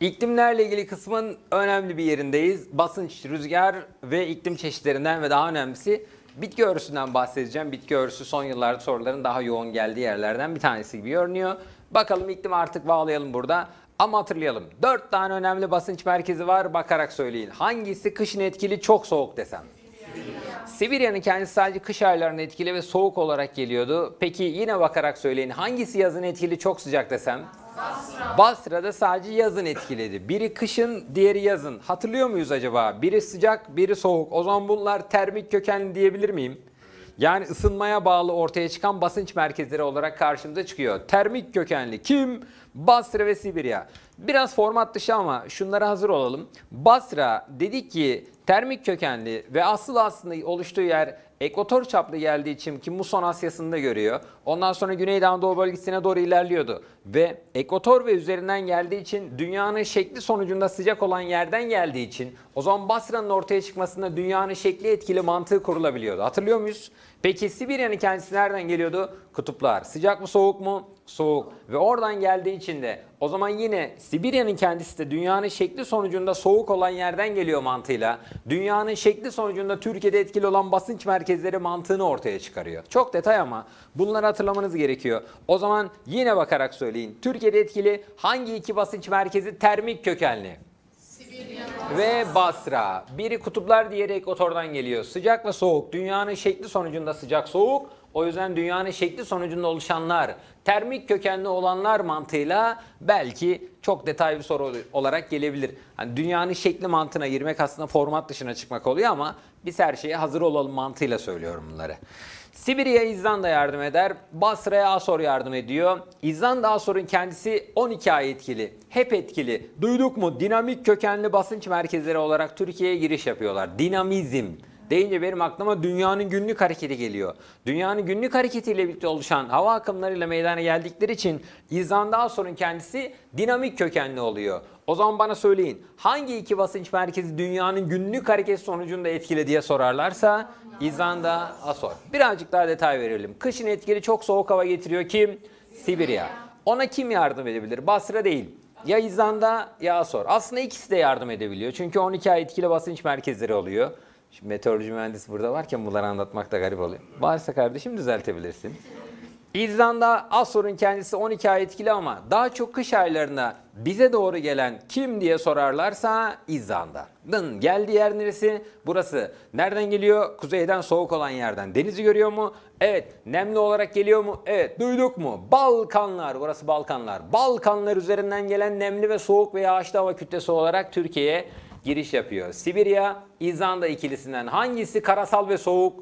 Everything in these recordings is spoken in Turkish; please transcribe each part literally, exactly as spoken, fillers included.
İklimlerle ilgili kısmın önemli bir yerindeyiz. Basınç, rüzgar ve iklim çeşitlerinden ve daha önemlisi bitki örtüsünden bahsedeceğim. Bitki örtüsü son yıllarda soruların daha yoğun geldiği yerlerden bir tanesi gibi görünüyor. Bakalım iklimi artık bağlayalım burada. Ama hatırlayalım, dört tane önemli basınç merkezi var, bakarak söyleyin. Hangisi kışın etkili, çok soğuk desem? Sibirya. Sibirya'nın kendisi sadece kış aylarında etkili ve soğuk olarak geliyordu. Peki yine bakarak söyleyin, hangisi yazın etkili, çok sıcak desem? Basra. Basra'da sadece yazın etkiledi. Biri kışın, diğeri yazın. Hatırlıyor muyuz acaba? Biri sıcak, biri soğuk. O zaman bunlar termik kökenli diyebilir miyim? Yani ısınmaya bağlı ortaya çıkan basınç merkezleri olarak karşımıza çıkıyor. Termik kökenli kim? Basra ve Sibirya. Biraz format dışı ama şunlara hazır olalım. Basra dedik ki termik kökenli ve asıl aslında oluştuğu yer ekvator çaplı geldiği için ki Muson Asya'sında görüyor. Ondan sonra Güney Anadolu bölgesine doğru ilerliyordu. Ve ekvator ve üzerinden geldiği için dünyanın şekli sonucunda sıcak olan yerden geldiği için o zaman Basra'nın ortaya çıkmasında dünyanın şekli etkili mantığı kurulabiliyordu. Hatırlıyor muyuz? Peki Sibirya'nın kendisi nereden geliyordu? Kutuplar. Sıcak mı soğuk mu? Soğuk. Ve oradan geldiği için de o zaman yine Sibirya'nın kendisi de dünyanın şekli sonucunda soğuk olan yerden geliyor mantığıyla dünyanın şekli sonucunda Türkiye'de etkili olan basınç merkezleri mantığını ortaya çıkarıyor. Çok detay ama bunları hatırlamanız gerekiyor. O zaman yine bakarak söyleyin. Türkiye'de etkili hangi iki basınç merkezi termik kökenli? Ve Basra. Biri kutuplar, diğeri ekvatordan geliyor. Sıcak ve soğuk. Dünyanın şekli sonucunda sıcak soğuk. O yüzden dünyanın şekli sonucunda oluşanlar, termik kökenli olanlar mantığıyla belki çok detaylı bir soru olarak gelebilir. Yani dünyanın şekli mantığına girmek aslında format dışına çıkmak oluyor ama biz her şeye hazır olalım mantığıyla söylüyorum bunları. Sibirya, İzlanda yardım eder. Basra'ya Azor yardım ediyor. İzlanda, Azor'un kendisi on iki ay etkili. Hep etkili. Duyduk mu? Dinamik kökenli basınç merkezleri olarak Türkiye'ye giriş yapıyorlar. Dinamizm deyince benim aklıma dünyanın günlük hareketi geliyor. Dünyanın günlük hareketiyle birlikte oluşan hava akımlarıyla meydana geldikleri için İzlanda, Azor'un kendisi dinamik kökenli oluyor. O zaman bana söyleyin, hangi iki basınç merkezi dünyanın günlük hareketi sonucunda etkili diye sorarlarsa İzlanda, Azor. Birazcık daha detay verelim. Kışın etkili çok soğuk hava getiriyor kim? Sibirya. Ona kim yardım edebilir? Basra değil. Ya İzlanda ya Azor. Aslında ikisi de yardım edebiliyor. Çünkü on iki ay etkili basınç merkezleri oluyor. Şimdi meteoroloji mühendisi burada varken bunları anlatmak da garip oluyor. Varsa kardeşim düzeltebilirsin. İzlanda, Azor'un kendisi on iki ay etkili ama daha çok kış aylarında bize doğru gelen kim diye sorarlarsa İzlanda. Dın, geldiği yer neresi? Burası. Nereden geliyor? Kuzeyden, soğuk olan yerden. Denizi görüyor mu? Evet. Nemli olarak geliyor mu? Evet. Duyduk mu? Balkanlar. Burası Balkanlar. Balkanlar üzerinden gelen nemli ve soğuk ve yağışlı hava kütlesi olarak Türkiye'ye giriş yapıyor. Sibirya, İzlanda ikilisinden hangisi karasal ve soğuk?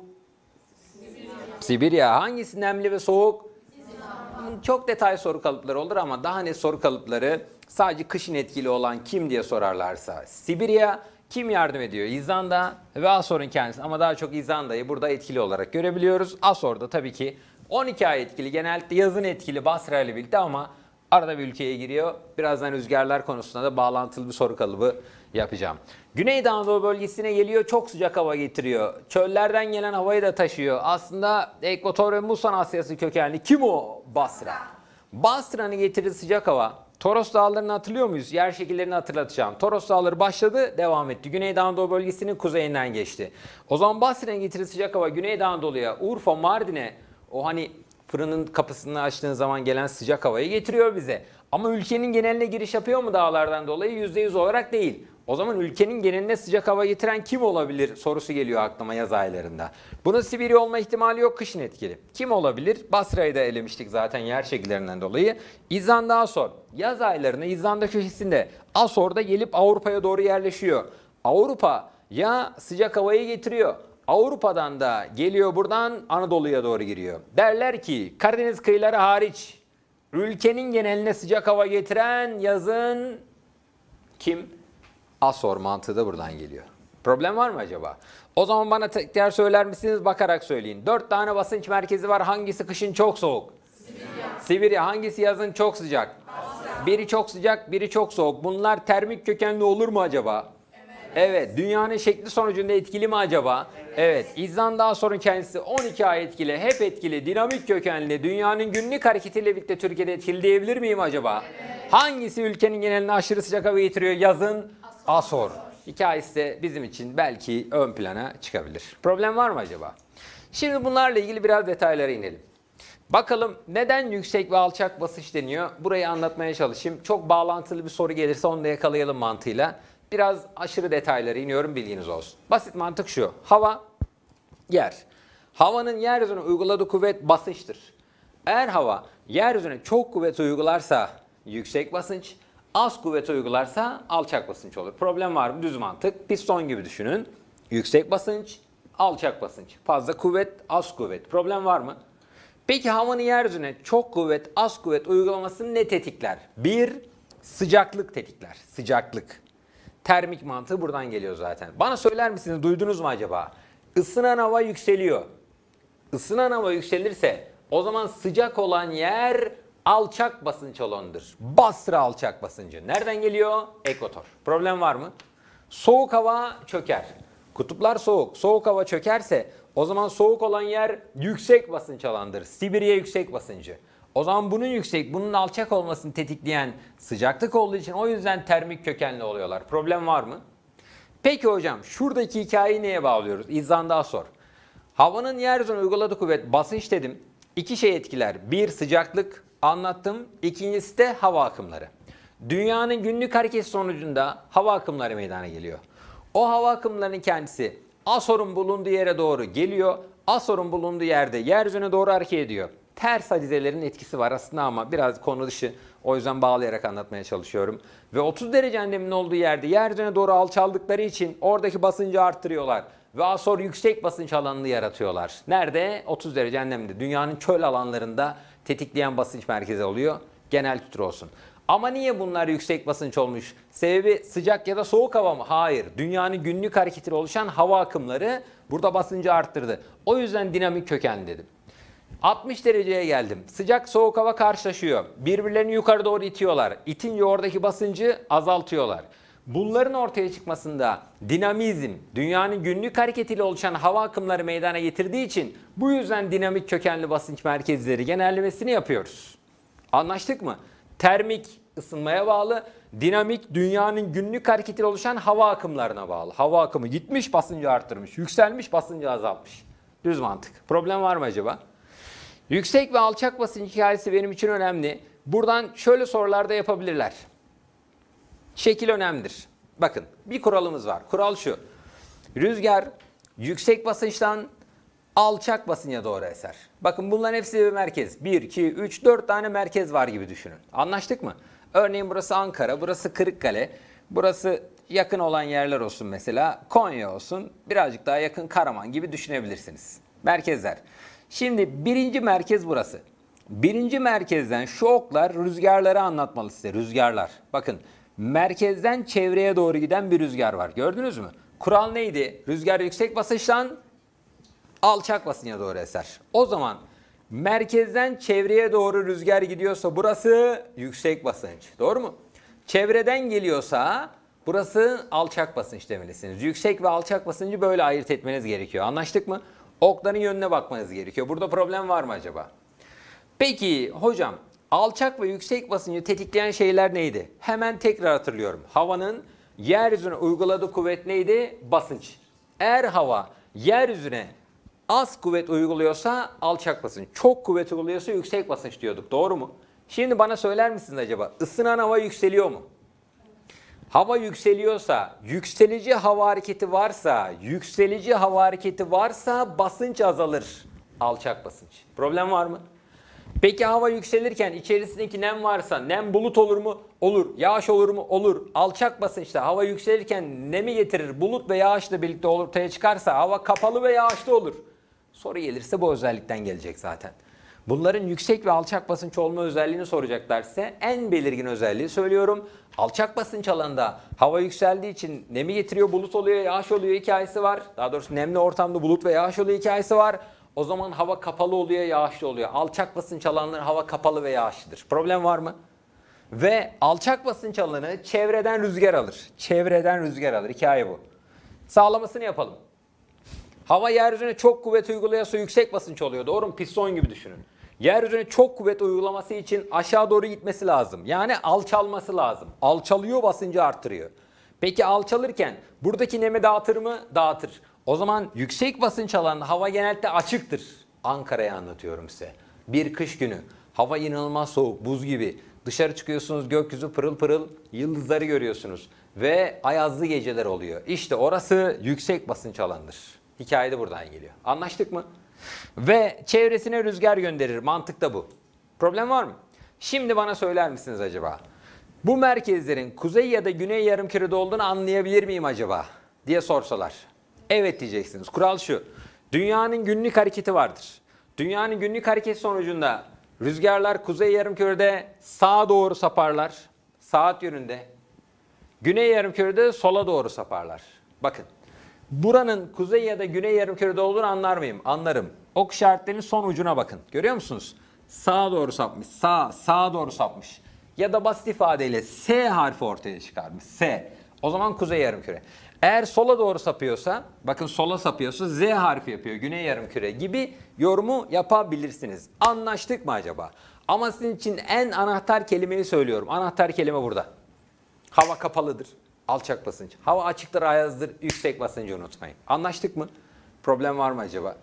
Sibirya. Sibirya. Hangisi nemli ve soğuk? İzlanda. Çok detay soru kalıpları olur ama daha net soru kalıpları sadece kışın etkili olan kim diye sorarlarsa Sibirya, kim yardım ediyor? İzlanda ve Azor'un kendisi ama daha çok İzlanda'yı burada etkili olarak görebiliyoruz. Azor'da tabii ki on iki ay etkili, genellikle yazın etkili Basra ile birlikte ama arada bir ülkeye giriyor. Birazdan rüzgarlar konusunda da bağlantılı bir soru kalıbı yapacağım. Güney Anadolu bölgesine geliyor. Çok sıcak hava getiriyor. Çöllerden gelen havayı da taşıyor. Aslında Ekvator ve Muson Asyası kökenli. Kim o? Basra. Basra'nın getirdiği sıcak hava. Toros dağlarını hatırlıyor muyuz? Yer şekillerini hatırlatacağım. Toros dağları başladı, devam etti. Güney Anadolu bölgesinin kuzeyinden geçti. O zaman Basra'nın getirdiği sıcak hava Güney Anadolu'ya, Urfa, Mardin'e, o hani fırının kapısını açtığın zaman gelen sıcak havayı getiriyor bize. Ama ülkenin geneline giriş yapıyor mu dağlardan dolayı? yüzde yüz olarak değil. O zaman ülkenin geneline sıcak hava getiren kim olabilir sorusu geliyor aklıma yaz aylarında. Bunun Sibirya olma ihtimali yok, kışın etkili. Kim olabilir? Basra'yı da elemiştik zaten yer şekillerinden dolayı. İzlanda, Azor. Yaz aylarında İzlanda köşesinde, Azor'da gelip Avrupa'ya doğru yerleşiyor. Avrupa ya sıcak havayı getiriyor. Avrupa'dan da geliyor, buradan Anadolu'ya doğru giriyor. Derler ki Karadeniz kıyıları hariç ülkenin geneline sıcak hava getiren yazın kim? Azor mantığı da buradan geliyor. Problem var mı acaba? O zaman bana tekrar söyler misiniz? Bakarak söyleyin. dört tane basınç merkezi var. Hangisi kışın çok soğuk? Sibirya. Sibirya. Hangisi yazın çok sıcak? Basra. Biri çok sıcak, biri çok soğuk. Bunlar termik kökenli olur mu acaba? Evet. Evet. Dünyanın şekli sonucunda etkili mi acaba? Evet. Evet, İzlanda'dan sonra kendisi on iki ay etkili, hep etkili, dinamik kökenli, dünyanın günlük hareketiyle birlikte Türkiye'de etkili diyebilir miyim acaba? Evet. Hangisi ülkenin genelini aşırı sıcak hava getiriyor? Yazın Azor. Hikayesi de bizim için belki ön plana çıkabilir. Problem var mı acaba? Şimdi bunlarla ilgili biraz detaylara inelim. Bakalım neden yüksek ve alçak basınç deniyor? Burayı anlatmaya çalışayım. Çok bağlantılı bir soru gelirse onu da yakalayalım mantığıyla. Biraz aşırı detaylara iniyorum, bilginiz olsun. Basit mantık şu. Hava, yer. Havanın yeryüzüne uyguladığı kuvvet basınçtır. Eğer hava yeryüzüne çok kuvvet uygularsa yüksek basınç, az kuvvet uygularsa alçak basınç olur. Problem var mı? Düz mantık. Piston gibi düşünün. Yüksek basınç, alçak basınç. Fazla kuvvet, az kuvvet. Problem var mı? Peki havanın yeryüzüne çok kuvvet, az kuvvet uygulamasını ne tetikler? Bir, sıcaklık tetikler. Sıcaklık. Termik mantığı buradan geliyor zaten. Bana söyler misiniz, duydunuz mu acaba? Isınan hava yükseliyor. Isınan hava yükselirse o zaman sıcak olan yer alçak basınç olanıdır. Basra alçak basıncı. Nereden geliyor? Ekvator. Problem var mı? Soğuk hava çöker. Kutuplar soğuk. Soğuk hava çökerse o zaman soğuk olan yer yüksek basınç alanıdır. Sibirya yüksek basıncı. O zaman bunun yüksek, bunun alçak olmasını tetikleyen sıcaklık olduğu için o yüzden termik kökenli oluyorlar. Problem var mı? Peki hocam, şuradaki hikayeyi neye bağlıyoruz? İzlanda Azor. Havanın yeryüzüne uyguladığı kuvvet basınç dedim. İki şey etkiler. Bir, sıcaklık anlattım. İkincisi de hava akımları. Dünyanın günlük hareketi sonucunda hava akımları meydana geliyor. O hava akımlarının kendisi Azor'un bulunduğu yere doğru geliyor. Azor'un bulunduğu yerde yeryüzüne doğru hareket ediyor. Ters hadiselerin etkisi var aslında ama biraz konu dışı, o yüzden bağlayarak anlatmaya çalışıyorum. Ve otuz derece enleminin olduğu yerde yeryüzüne doğru alçaldıkları için oradaki basıncı arttırıyorlar. Ve Azor yüksek basınç alanını yaratıyorlar. Nerede? otuz derece enleminde. Dünyanın çöl alanlarında tetikleyen basınç merkezi oluyor. Genel kültür olsun. Ama niye bunlar yüksek basınç olmuş? Sebebi sıcak ya da soğuk hava mı? Hayır. Dünyanın günlük hareketiyle oluşan hava akımları burada basıncı arttırdı. O yüzden dinamik kökenli dedim. altmış dereceye geldim. Sıcak soğuk hava karşılaşıyor. Birbirlerini yukarı doğru itiyorlar. İtince oradaki basıncı azaltıyorlar. Bunların ortaya çıkmasında dinamizm, dünyanın günlük hareketiyle oluşan hava akımları meydana getirdiği için bu yüzden dinamik kökenli basınç merkezleri genellemesini yapıyoruz. Anlaştık mı? Termik ısınmaya bağlı, dinamik dünyanın günlük hareketiyle oluşan hava akımlarına bağlı. Hava akımı gitmiş, basıncı arttırmış, yükselmiş, basıncı azaltmış. Düz mantık. Problem var mı acaba? Yüksek ve alçak basınç hikayesi benim için önemli. Buradan şöyle sorularda yapabilirler. Şekil önemlidir. Bakın, bir kuralımız var. Kural şu. Rüzgar yüksek basınçtan alçak basınca doğru eser. Bakın, bunların hepsi bir merkez. bir, iki, üç, dört tane merkez var gibi düşünün. Anlaştık mı? Örneğin burası Ankara, burası Kırıkkale, burası yakın olan yerler olsun mesela. Konya olsun, birazcık daha yakın Karaman gibi düşünebilirsiniz. Merkezler. Şimdi birinci merkez burası. Birinci merkezden şu oklar rüzgarları anlatmalı size. Rüzgarlar. Bakın, merkezden çevreye doğru giden bir rüzgar var. Gördünüz mü? Kural neydi? Rüzgar yüksek basınçtan alçak basınca doğru eser. O zaman merkezden çevreye doğru rüzgar gidiyorsa burası yüksek basınç. Doğru mu? Çevreden geliyorsa burası alçak basınç demelisiniz. Yüksek ve alçak basıncı böyle ayırt etmeniz gerekiyor. Anlaştık mı? Okların yönüne bakmanız gerekiyor. Burada problem var mı acaba? Peki hocam, alçak ve yüksek basıncı tetikleyen şeyler neydi? Hemen tekrar hatırlıyorum. Havanın yeryüzüne uyguladığı kuvvet neydi? Basınç. Eğer hava yeryüzüne az kuvvet uyguluyorsa alçak basınç, çok kuvvet uyguluyorsa yüksek basınç diyorduk. Doğru mu? Şimdi bana söyler misiniz acaba? Isınan hava yükseliyor mu? Hava yükseliyorsa, yükselici hava hareketi varsa, yükselici hava hareketi varsa basınç azalır. Alçak basınç. Problem var mı? Peki hava yükselirken içerisindeki nem varsa nem bulut olur mu? Olur. Yağış olur mu? Olur. Alçak basınçta hava yükselirken nemi getirir. Bulut ve yağışla birlikte ortaya çıkarsa hava kapalı ve yağışlı olur. Soru gelirse bu özellikten gelecek zaten. Bunların yüksek ve alçak basınç olma özelliğini soracaklar size. En belirgin özelliği söylüyorum. Alçak basınç alanında hava yükseldiği için nemi getiriyor, bulut oluyor, yağış oluyor hikayesi var. Daha doğrusu nemli ortamda bulut ve yağış oluyor hikayesi var. O zaman hava kapalı oluyor, yağışlı oluyor. Alçak basınç alanları hava kapalı ve yağışlıdır. Problem var mı? Ve alçak basınç alanı çevreden rüzgar alır. Çevreden rüzgar alır. Hikaye bu. Sağlamasını yapalım. Hava yeryüzüne çok kuvvet uygulayası yüksek basınç oluyor. Doğru mu? Piston gibi düşünün. Yeryüzüne çok kuvvet uygulaması için aşağı doğru gitmesi lazım. Yani alçalması lazım. Alçalıyor, basıncı arttırıyor. Peki alçalırken buradaki nemi dağıtır mı? Dağıtır. O zaman yüksek basınç alanında hava genelde açıktır. Ankara'yı anlatıyorum size. Bir kış günü. Hava inanılmaz soğuk, buz gibi. Dışarı çıkıyorsunuz, gökyüzü pırıl pırıl, yıldızları görüyorsunuz. Ve ayazlı geceler oluyor. İşte orası yüksek basınç alanıdır. Hikaye de buradan geliyor. Anlaştık mı? Ve çevresine rüzgar gönderir. Mantık da bu. Problem var mı? Şimdi bana söyler misiniz acaba? Bu merkezlerin kuzey ya da güney yarımkürede olduğunu anlayabilir miyim acaba? Diye sorsalar. Evet diyeceksiniz. Kural şu. Dünyanın günlük hareketi vardır. Dünyanın günlük hareketi sonucunda rüzgarlar kuzey yarımkürede sağa doğru saparlar. Saat yönünde. Güney yarımkürede sola doğru saparlar. Bakın. Buranın kuzey ya da güney yarımkürede olduğunu anlar mıyım? Anlarım. Ok işaretlerinin son ucuna bakın. Görüyor musunuz? Sağa doğru sapmış. Sağ, sağa doğru sapmış. Ya da basit ifadeyle S harfi ortaya çıkarmış. S. O zaman kuzey yarımküre. Eğer sola doğru sapıyorsa, bakın sola sapıyorsa Z harfi yapıyor. Güney yarımküre gibi yorumu yapabilirsiniz. Anlaştık mı acaba? Ama sizin için en anahtar kelimeyi söylüyorum. Anahtar kelime burada. Hava kapalıdır. Alçak basınç. Hava açıktır, ayazdır. Yüksek basıncı unutmayın. Anlaştık mı? Problem var mı acaba?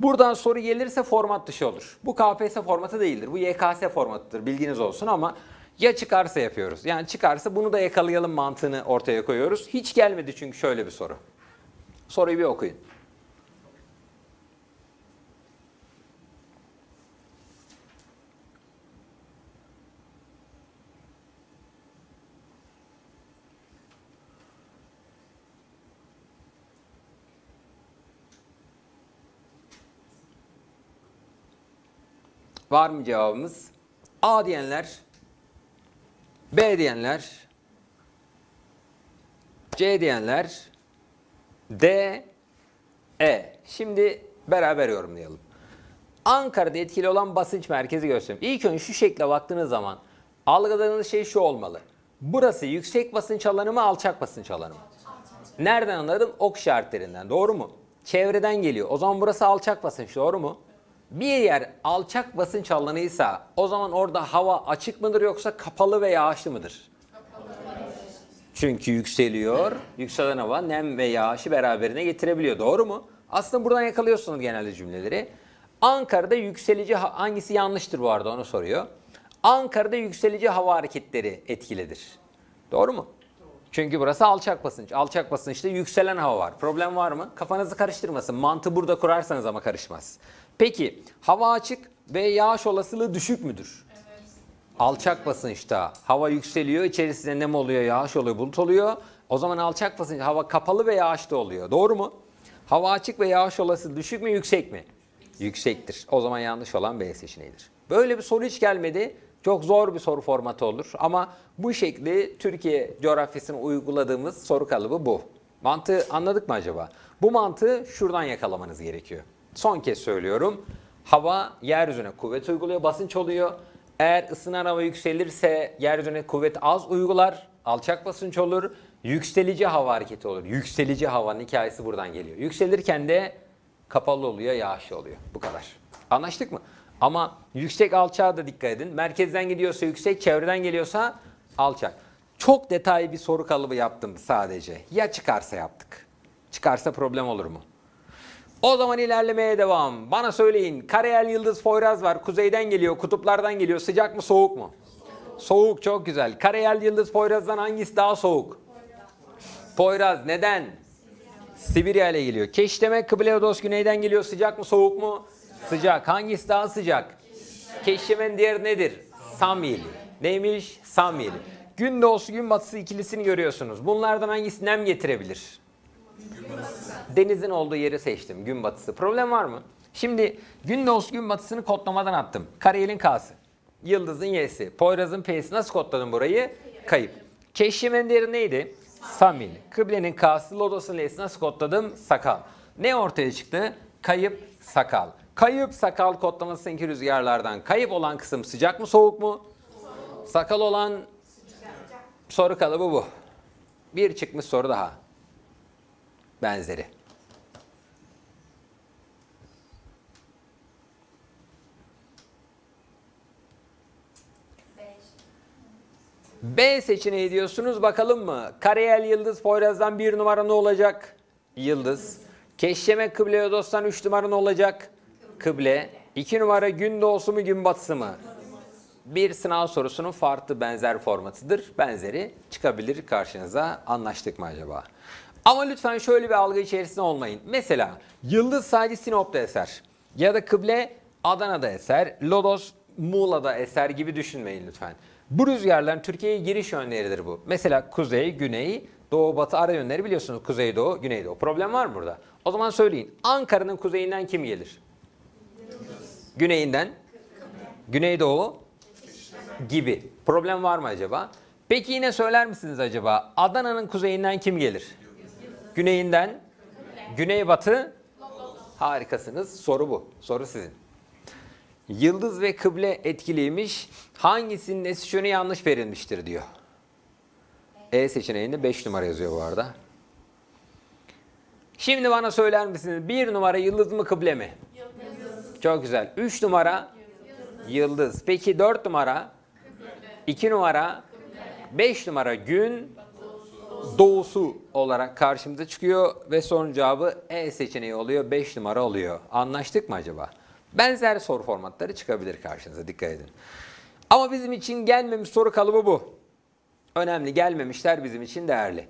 Buradan soru gelirse format dışı olur. Bu K P S S formatı değildir. Bu Y K S formatıdır. Bilginiz olsun ama ya çıkarsa yapıyoruz. Yani çıkarsa bunu da yakalayalım mantığını ortaya koyuyoruz. Hiç gelmedi çünkü şöyle bir soru. Soruyu bir okuyun. Var mı cevabımız? A diyenler, B diyenler, C diyenler, D, E. Şimdi beraber yorumlayalım. Ankara'da etkili olan basınç merkezi göstereyim. İlk önce şu şekle baktığınız zaman algıladığınız şey şu olmalı. Burası yüksek basınç alanı mı, alçak basınç alanı mı? Nereden anladım? Ok işaretlerinden. Doğru mu? Çevreden geliyor. O zaman burası alçak basınç. Doğru mu? Bir yer alçak basınç alanıysa o zaman orada hava açık mıdır yoksa kapalı ve yağışlı mıdır? Kapalı. Çünkü yükseliyor. Yükselen hava nem ve yağışı beraberine getirebiliyor. Doğru mu? Aslında buradan yakalıyorsunuz genelde cümleleri. Ankara'da yükselici hangisi yanlıştır bu arada onu soruyor. Ankara'da yükselici hava hareketleri etkilidir. Doğru mu? Doğru. Çünkü burası alçak basınç. Alçak basınçta yükselen hava var. Problem var mı? Kafanızı karıştırmasın. Mantığı burada kurarsanız ama karışmaz. Peki hava açık ve yağış olasılığı düşük müdür? Evet. Alçak basınçta hava yükseliyor, içerisinde nem oluyor, yağış oluyor, bulut oluyor. O zaman alçak basınç hava kapalı ve yağışlı oluyor. Doğru mu? Hava açık ve yağış olasılığı düşük mü, yüksek mi? Yüksek. Yüksektir. O zaman yanlış olan B seçeneğidir. Böyle bir soru hiç gelmedi. Çok zor bir soru formatı olur ama bu şekli Türkiye coğrafyasına uyguladığımız soru kalıbı bu. Mantığı anladık mı acaba? Bu mantığı şuradan yakalamanız gerekiyor. Son kez söylüyorum. Hava yeryüzüne kuvvet uyguluyor, basınç oluyor. Eğer ısınan hava yükselirse yeryüzüne kuvvet az uygular, alçak basınç olur. Yükselici hava hareketi olur. Yükselici havanın hikayesi buradan geliyor. Yükselirken de kapalı oluyor, yağışlı oluyor. Bu kadar. Anlaştık mı? Ama yüksek alçağa da dikkat edin. Merkezden gidiyorsa yüksek, çevreden geliyorsa alçak. Çok detaylı bir soru kalıbı yaptım sadece. Ya çıkarsa yaptık. Çıkarsa problem olur mu? O zaman ilerlemeye devam. Bana söyleyin. Karayel, Yıldız, Poyraz var. Kuzeyden geliyor, kutuplardan geliyor. Sıcak mı, soğuk mu? Soğuk. Soğuk, çok güzel. Karayel, Yıldız, Poyraz'dan hangisi daha soğuk? Poyraz. Poyraz. Neden? Sibirya. Sibirya ile geliyor. Keşdeme, Kıble, Lodos güneyden geliyor. Sıcak mı, soğuk mu? Sıcak. Sıcak. Hangisi daha sıcak? Keşdeme. Keşdeme'nin diğeri nedir? Samyeli. Neymiş? Samyeli. Gün doğusu, gün batısı ikilisini görüyorsunuz. Bunlardan hangisi nem getirebilir? Denizin olduğu yeri seçtim. Gün batısı. Problem var mı? Şimdi gün doğusu gün batısını kodlamadan attım. Karayel'in K'sı. Yıldız'ın Y'si. Poyraz'ın P'si. Nasıl kodladım burayı? Kayıp. Keşşeme'nin değeri neydi? Samil. Kıble'nin K'sı. Lodos'un L'si. Nasıl kodladım? Sakal. Ne ortaya çıktı? Kayıp, sakal. Kayıp, sakal kodlamasındaki rüzgarlardan. Kayıp olan kısım sıcak mı, soğuk mu? Soğuk. Sakal olan sıcak. Soru kalıbı bu. Bir çıkmış soru daha. Benzeri. B seçeneği diyorsunuz, bakalım mı? Karayel, Yıldız, Poyraz'dan bir numara ne olacak? Yıldız. Keşşeme, Kıble, Lodos'tan üç numara ne olacak? Kıble. iki numara gün doğusu mu gün batısı mı? Bir sınav sorusunun farklı benzer formatıdır. Benzeri çıkabilir karşınıza. Anlaştık mı acaba? Ama lütfen şöyle bir algı içerisinde olmayın. Mesela Yıldız sadece Sinop'ta eser ya da Kıble Adana'da eser, Lodos Muğla'da eser gibi düşünmeyin lütfen. Bu rüzgarların Türkiye'ye giriş yönleridir bu. Mesela kuzey, güney, doğu, batı ara yönleri biliyorsunuz. Kuzey, doğu, güney, doğu. Problem var mı burada? O zaman söyleyin. Ankara'nın kuzeyinden kim gelir? Yıldız. Güneyinden? Güneydoğu gibi. Problem var mı acaba? Peki yine söyler misiniz acaba? Adana'nın kuzeyinden kim gelir? Yıldız. Güneyinden? Kıble. Güneybatı? Lodos. Harikasınız. Soru bu. Soru sizin. Yıldız ve kıble etkiliymiş. Hangisinin E seçeneği yanlış verilmiştir diyor. E seçeneğinde beş numara yazıyor bu arada. Şimdi bana söyler misiniz? bir numara Yıldız mı kıble mi? Yıldız. Çok güzel. üç numara Yıldız. Yıldız. Peki dört numara? iki numara? beş numara gün doğusu. doğusu olarak karşımıza çıkıyor ve son cevabı E seçeneği oluyor. beş numara oluyor. Anlaştık mı acaba? Benzer soru formatları çıkabilir karşınıza. Dikkat edin. Ama bizim için gelmemiş soru kalıbı bu. Önemli, gelmemişler bizim için değerli.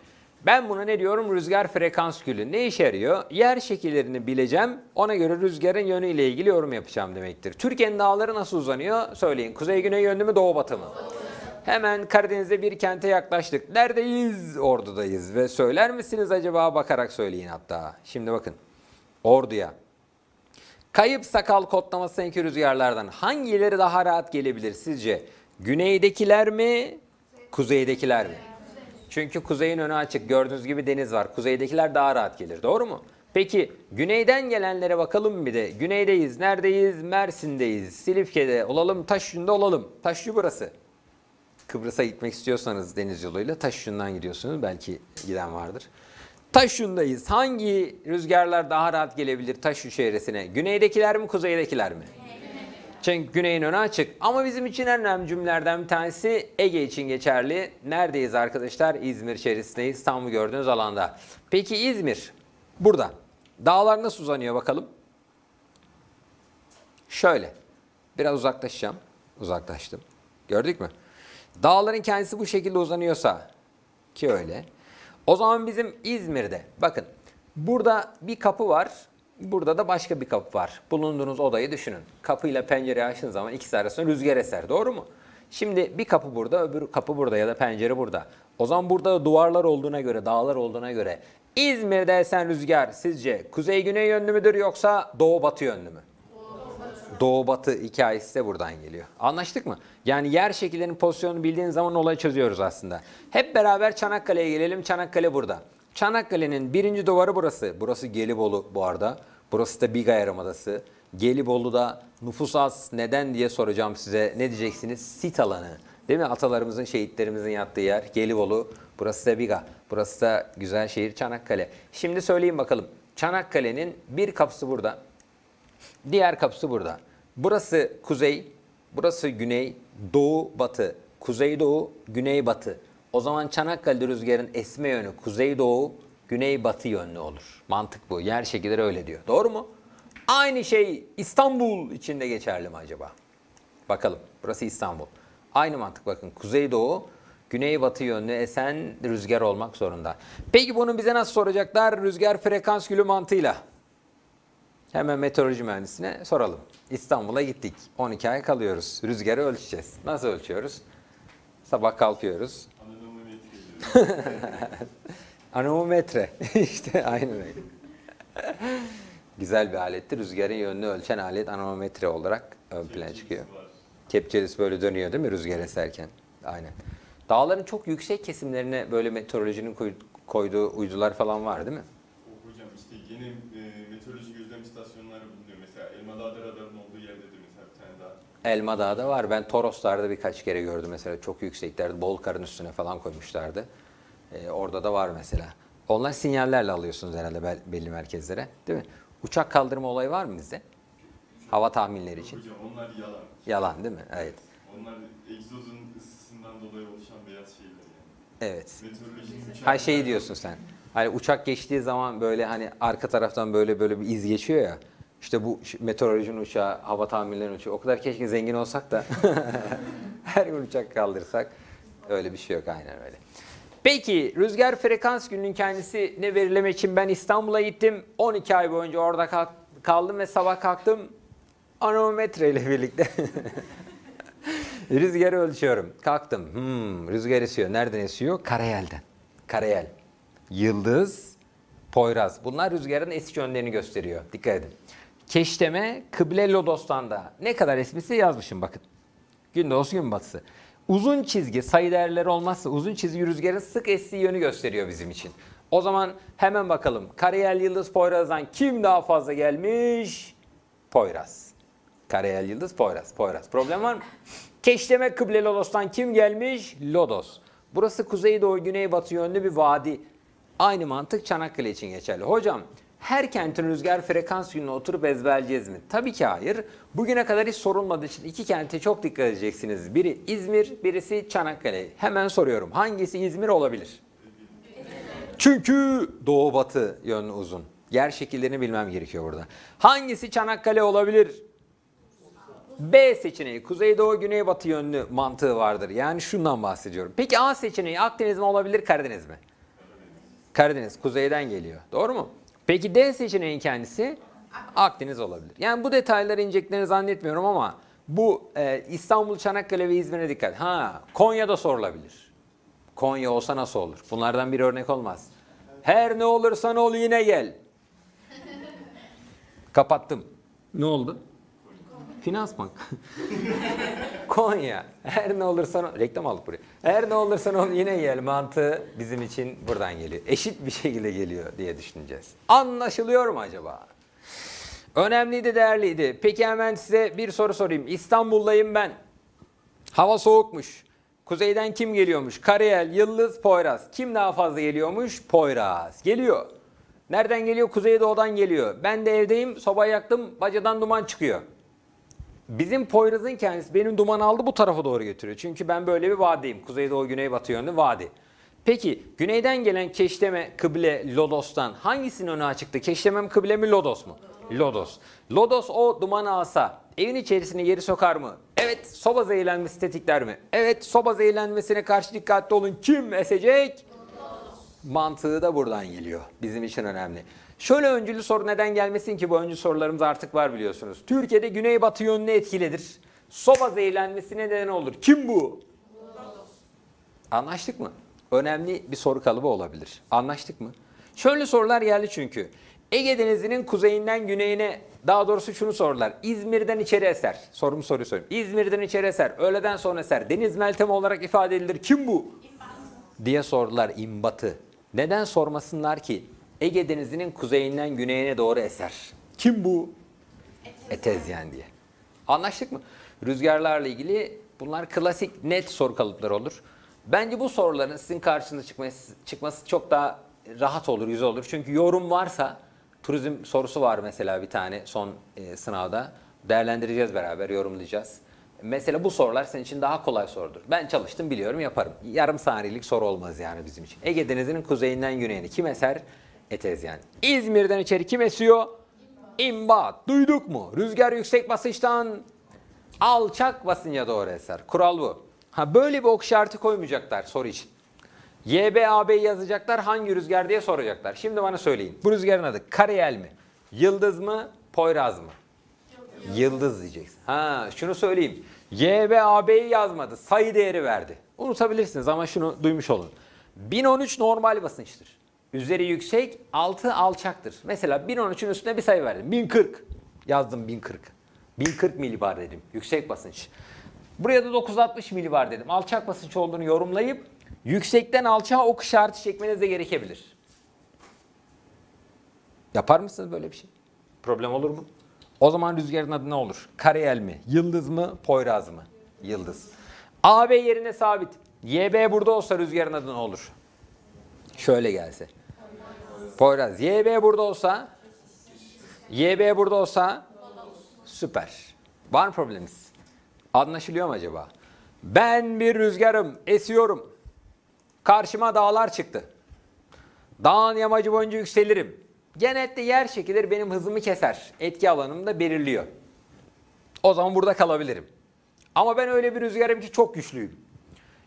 Ben buna ne diyorum? Rüzgar frekans külü. Ne işe yarıyor? Yer şekillerini bileceğim. Ona göre rüzgarın yönüyle ilgili yorum yapacağım demektir. Türkiye'nin dağları nasıl uzanıyor? Söyleyin. Kuzey güney yönlü mü? Doğu batı mı? Hemen Karadeniz'de bir kente yaklaştık. Neredeyiz? Ordu'dayız. Ve söyler misiniz acaba? Bakarak söyleyin hatta. Şimdi bakın. Ordu'ya. Kayıp sakal kodlamasındaki rüzgarlardan hangileri daha rahat gelebilir sizce? Güneydekiler mi? Kuzeydekiler mi? Çünkü kuzeyin önü açık. Gördüğünüz gibi deniz var. Kuzeydekiler daha rahat gelir. Doğru mu? Peki güneyden gelenlere bakalım bir de. Güneydeyiz. Neredeyiz? Mersin'deyiz. Silifke'de olalım. Taşyu'nda olalım. Taşyu burası. Kıbrıs'a gitmek istiyorsanız deniz yoluyla Taşyu'ndan gidiyorsunuz. Belki giden vardır. Taşyu'ndayız. Hangi rüzgarlar daha rahat gelebilir Taşyu çevresine? Güneydekiler mi, kuzeydekiler mi? Çünkü güneyin önü açık. Ama bizim için en önemli cümlelerden bir tanesi Ege için geçerli. Neredeyiz arkadaşlar? İzmir çevresindeyiz. Tam bu gördüğünüz alanda. Peki İzmir burada. Dağlar nasıl uzanıyor bakalım? Şöyle. Biraz uzaklaşacağım. Uzaklaştım. Gördük mü? Dağların kendisi bu şekilde uzanıyorsa ki öyle. O zaman bizim İzmir'de bakın burada bir kapı var. Burada da başka bir kapı var. Bulunduğunuz odayı düşünün. Kapıyla pencereyi açtığınız zaman ikisi arasında rüzgar eser. Doğru mu? Şimdi bir kapı burada, öbür kapı burada ya da pencere burada. O zaman burada duvarlar olduğuna göre, dağlar olduğuna göre İzmir'de esen rüzgar sizce kuzey-güney yönlü müdür yoksa doğu-batı yönlü mü? Doğu-batı hikayesi de buradan geliyor. Anlaştık mı? Yani yer şekillerinin pozisyonunu bildiğiniz zaman olayı çözüyoruz aslında. Hep beraber Çanakkale'ye gelelim. Çanakkale burada. Çanakkale'nin birinci duvarı burası. Burası Gelibolu bu arada. Burası da Biga Yarımadası. Gelibolu'da nüfus az neden diye soracağım size. Ne diyeceksiniz? Sit alanı. Değil mi? Atalarımızın, şehitlerimizin yattığı yer Gelibolu. Burası da Biga. Burası da güzel şehir Çanakkale. Şimdi söyleyeyim bakalım. Çanakkale'nin bir kapısı burada. Diğer kapısı burada. Burası kuzey, burası güney, doğu, batı. Kuzey, doğu, güney, batı. O zaman Çanakkale'de rüzgarın esme yönü kuzey, doğu, güney, batı yönlü olur. Mantık bu. Yer şekilleri öyle diyor. Doğru mu? Aynı şey İstanbul için de geçerli mi acaba? Bakalım. Burası İstanbul. Aynı mantık bakın. Kuzey, doğu, güney, batı yönlü esen rüzgar olmak zorunda. Peki bunu bize nasıl soracaklar? Rüzgar frekans külü mantığıyla. Hemen meteoroloji mühendisine soralım. İstanbul'a gittik. on iki ay kalıyoruz. Rüzgarı ölçeceğiz. Nasıl ölçüyoruz? Sabah kalkıyoruz. Anemometre. İşte aynı öyle. Güzel bir alettir. Rüzgarın yönünü ölçen alet anemometre olarak ön plana çıkıyor. Kepçelisi böyle dönüyor değil mi rüzgar eserken? Aynen. Dağların çok yüksek kesimlerine böyle meteorolojinin koyduğu uydular falan var değil mi? Hocam işte yeni e, meteoroloji gözlem istasyonları bulunuyor. Mesela Elma Dağ'da radarın olduğu yerde de mesela bir tane daha. Elma Dağ'da var. Ben Toroslar'da birkaç kere gördüm mesela. Çok yükseklerde. Bol karın üstüne falan koymuşlardı. Ee, orada da var mesela. Onlar sinyallerle alıyorsunuz herhalde belli merkezlere. Değil mi? Uçak kaldırma olayı var mı bizde? Hava tahminleri için. Hocam onlar yalan. Yalan değil mi? Evet. Onlar egzozun ısısından yağışlardan dolayı oluşan beyaz şeyler yani. Evet. Her şeyi diyorsun sen. Hani uçak geçtiği zaman böyle hani arka taraftan böyle böyle bir iz geçiyor ya. İşte bu meteorolojinin uçağı, hava tamirlerinin uçağı. O kadar keşke zengin olsak da her gün uçak kaldırsak. Öyle bir şey yok, aynen öyle. Peki rüzgar frekans gününün kendisini verileme için ben İstanbul'a gittim. on iki ay boyunca orada kaldım ve sabah kalktım anemometre ile birlikte. Rüzgarı ölçüyorum. Kalktım. Hmm, rüzgar esiyor. Nereden esiyor? Karayel'den. Karayel, Yıldız, Poyraz. Bunlar rüzgarın esiş yönlerini gösteriyor. Dikkat edin. Keşteme, Kıble, Lodos'tan da. Ne kadar esmişse yazmışım bakın. Gün doğusu, gün batısı. Uzun çizgi, sayı değerleri olmazsa uzun çizgi rüzgarın sık estiği yönü gösteriyor bizim için. O zaman hemen bakalım. Karayel, Yıldız, Poyraz'dan kim daha fazla gelmiş? Poyraz. Karayel, Yıldız, Poyraz. Poyraz. Problem var mı? Keşleme, Kıble, Lodos'tan kim gelmiş? Lodos. Burası kuzeydoğu, güneybatı yönlü bir vadi. Aynı mantık Çanakkale için geçerli. Hocam, her kentin rüzgar frekans gününe oturup ezberleyeceğiz mi? Tabii ki hayır. Bugüne kadar hiç sorulmadığı için iki kente çok dikkat edeceksiniz. Biri İzmir, birisi Çanakkale. Hemen soruyorum. Hangisi İzmir olabilir? Çünkü doğu batı yönlü uzun. Yer şekillerini bilmem gerekiyor burada. Hangisi Çanakkale olabilir? B seçeneği, kuzeydoğu, güneybatı yönlü mantığı vardır. Yani şundan bahsediyorum. Peki A seçeneği Akdeniz mi olabilir, Karadeniz mi? Karadeniz, kuzeyden geliyor. Doğru mu? Peki D seçeneğin kendisi Akdeniz olabilir. Yani bu detaylara ineceklerini zannetmiyorum ama bu e, İstanbul, Çanakkale ve İzmir'e dikkat. Ha, Konya'da sorulabilir. Konya olsa nasıl olur? Bunlardan bir örnek olmaz. Her ne olursan ol yine gel. Kapattım. Ne oldu? Finansbank. Konya. Her ne olursan reklam aldık buraya. Her ne olursan ol yine gel mantığı bizim için buradan geliyor. Eşit bir şekilde geliyor diye düşüneceğiz. Anlaşılıyor mu acaba? Önemliydi, değerliydi. Peki hemen size bir soru sorayım. İstanbul'dayım ben. Hava soğukmuş. Kuzeyden kim geliyormuş? Karayel, Yıldız, Poyraz. Kim daha fazla geliyormuş? Poyraz. Geliyor. Nereden geliyor? Kuzeydoğu'dan geliyor. Ben de evdeyim. Sobayı yaktım. Bacadan duman çıkıyor. Bizim Poyraz'ın kendisi benim duman aldı, bu tarafa doğru götürüyor. Çünkü ben böyle bir vadiyim. Kuzeydoğu, güneybatı yönlü vadi. Peki güneyden gelen Keşleme, Kıble, Lodos'tan hangisinin önü açıktı? Keşleme mi, Kıble mi, Lodos mu? Lodos. Lodos o dumanı alsa evin içerisine geri sokar mı? Evet. Soba zehirlenmesi tetikler mi? Evet. Soba zehirlenmesine karşı dikkatli olun. Kim esecek? Lodos. Mantığı da buradan geliyor. Bizim için önemli. Şöyle öncülü soru neden gelmesin ki, bu öncü sorularımız artık var biliyorsunuz. Türkiye'de güneybatı yönlü etkiledir. Soba zehirlenmesine neden olur. Kim bu? Anlaştık mı? Önemli bir soru kalıbı olabilir. Anlaştık mı? Şöyle sorular geldi çünkü. Ege Denizi'nin kuzeyinden güneyine, daha doğrusu şunu sorular. İzmir'den içeri eser. Sorumu soruyu sorayım. İzmir'den içeri eser. Öğleden sonra eser. Deniz meltemi olarak ifade edilir. Kim bu? İmbatı. Diye sordular, imbatı. Neden sormasınlar ki? Ege Denizi'nin kuzeyinden güneyine doğru eser. Kim bu? Etezyen. Etezyen diye. Anlaştık mı? Rüzgarlarla ilgili bunlar klasik net soru kalıpları olur. Bence bu soruların sizin karşınıza çıkması, çıkması çok daha rahat olur, güzel olur. Çünkü yorum varsa, turizm sorusu var mesela bir tane son e, sınavda. Değerlendireceğiz beraber, yorumlayacağız. Mesela bu sorular senin için daha kolay sorudur. Ben çalıştım, biliyorum, yaparım. Yarım saniyelik soru olmaz yani bizim için. Ege Denizi'nin kuzeyinden güneyine kim eser? Etezyen. İzmir'den içeri kim esiyor? İmbat. Duyduk mu? Rüzgar yüksek basınçtan alçak basınca doğru eser. Kural bu. Ha, böyle bir ok işareti koymayacaklar soru için. Y B A B'yi yazacaklar, hangi rüzgar diye soracaklar. Şimdi bana söyleyin. Bu rüzgarın adı Karayel mi? Yıldız mı? Poyraz mı? Yıldız, Yıldız diyeceksin. Ha, şunu söyleyeyim. Y B A B'yi yazmadı. Sayı değeri verdi. Unutabilirsiniz ama şunu duymuş olun. bin on üç normal basınçtır. Üzeri yüksek, altı alçaktır. Mesela bin on üçün üstüne bir sayı verdim. bin kırk. Yazdım bin kırk. bin kırk milibar dedim. Yüksek basınç. Buraya da dokuz yüz altmış milibar dedim. Alçak basınç olduğunu yorumlayıp yüksekten alçağa ok işareti çekmeniz de gerekebilir. Yapar mısınız böyle bir şey? Problem olur mu? O zaman rüzgarın adı ne olur? Karayel mi? Yıldız mı? Poyraz mı? Yıldız. A B yerine sabit. Y B burada olsa rüzgarın adı ne olur? Şöyle gelse. Poyraz. Y B burada olsa, Y B burada olsa süper. Var mı problemimiz? Anlaşılıyor mu acaba? Ben bir rüzgarım, esiyorum. Karşıma dağlar çıktı. Dağın yamacı boyunca yükselirim. Genelde yer çekilir, benim hızımı keser. Etki alanımı da belirliyor. O zaman burada kalabilirim. Ama ben öyle bir rüzgarım ki çok güçlüyüm.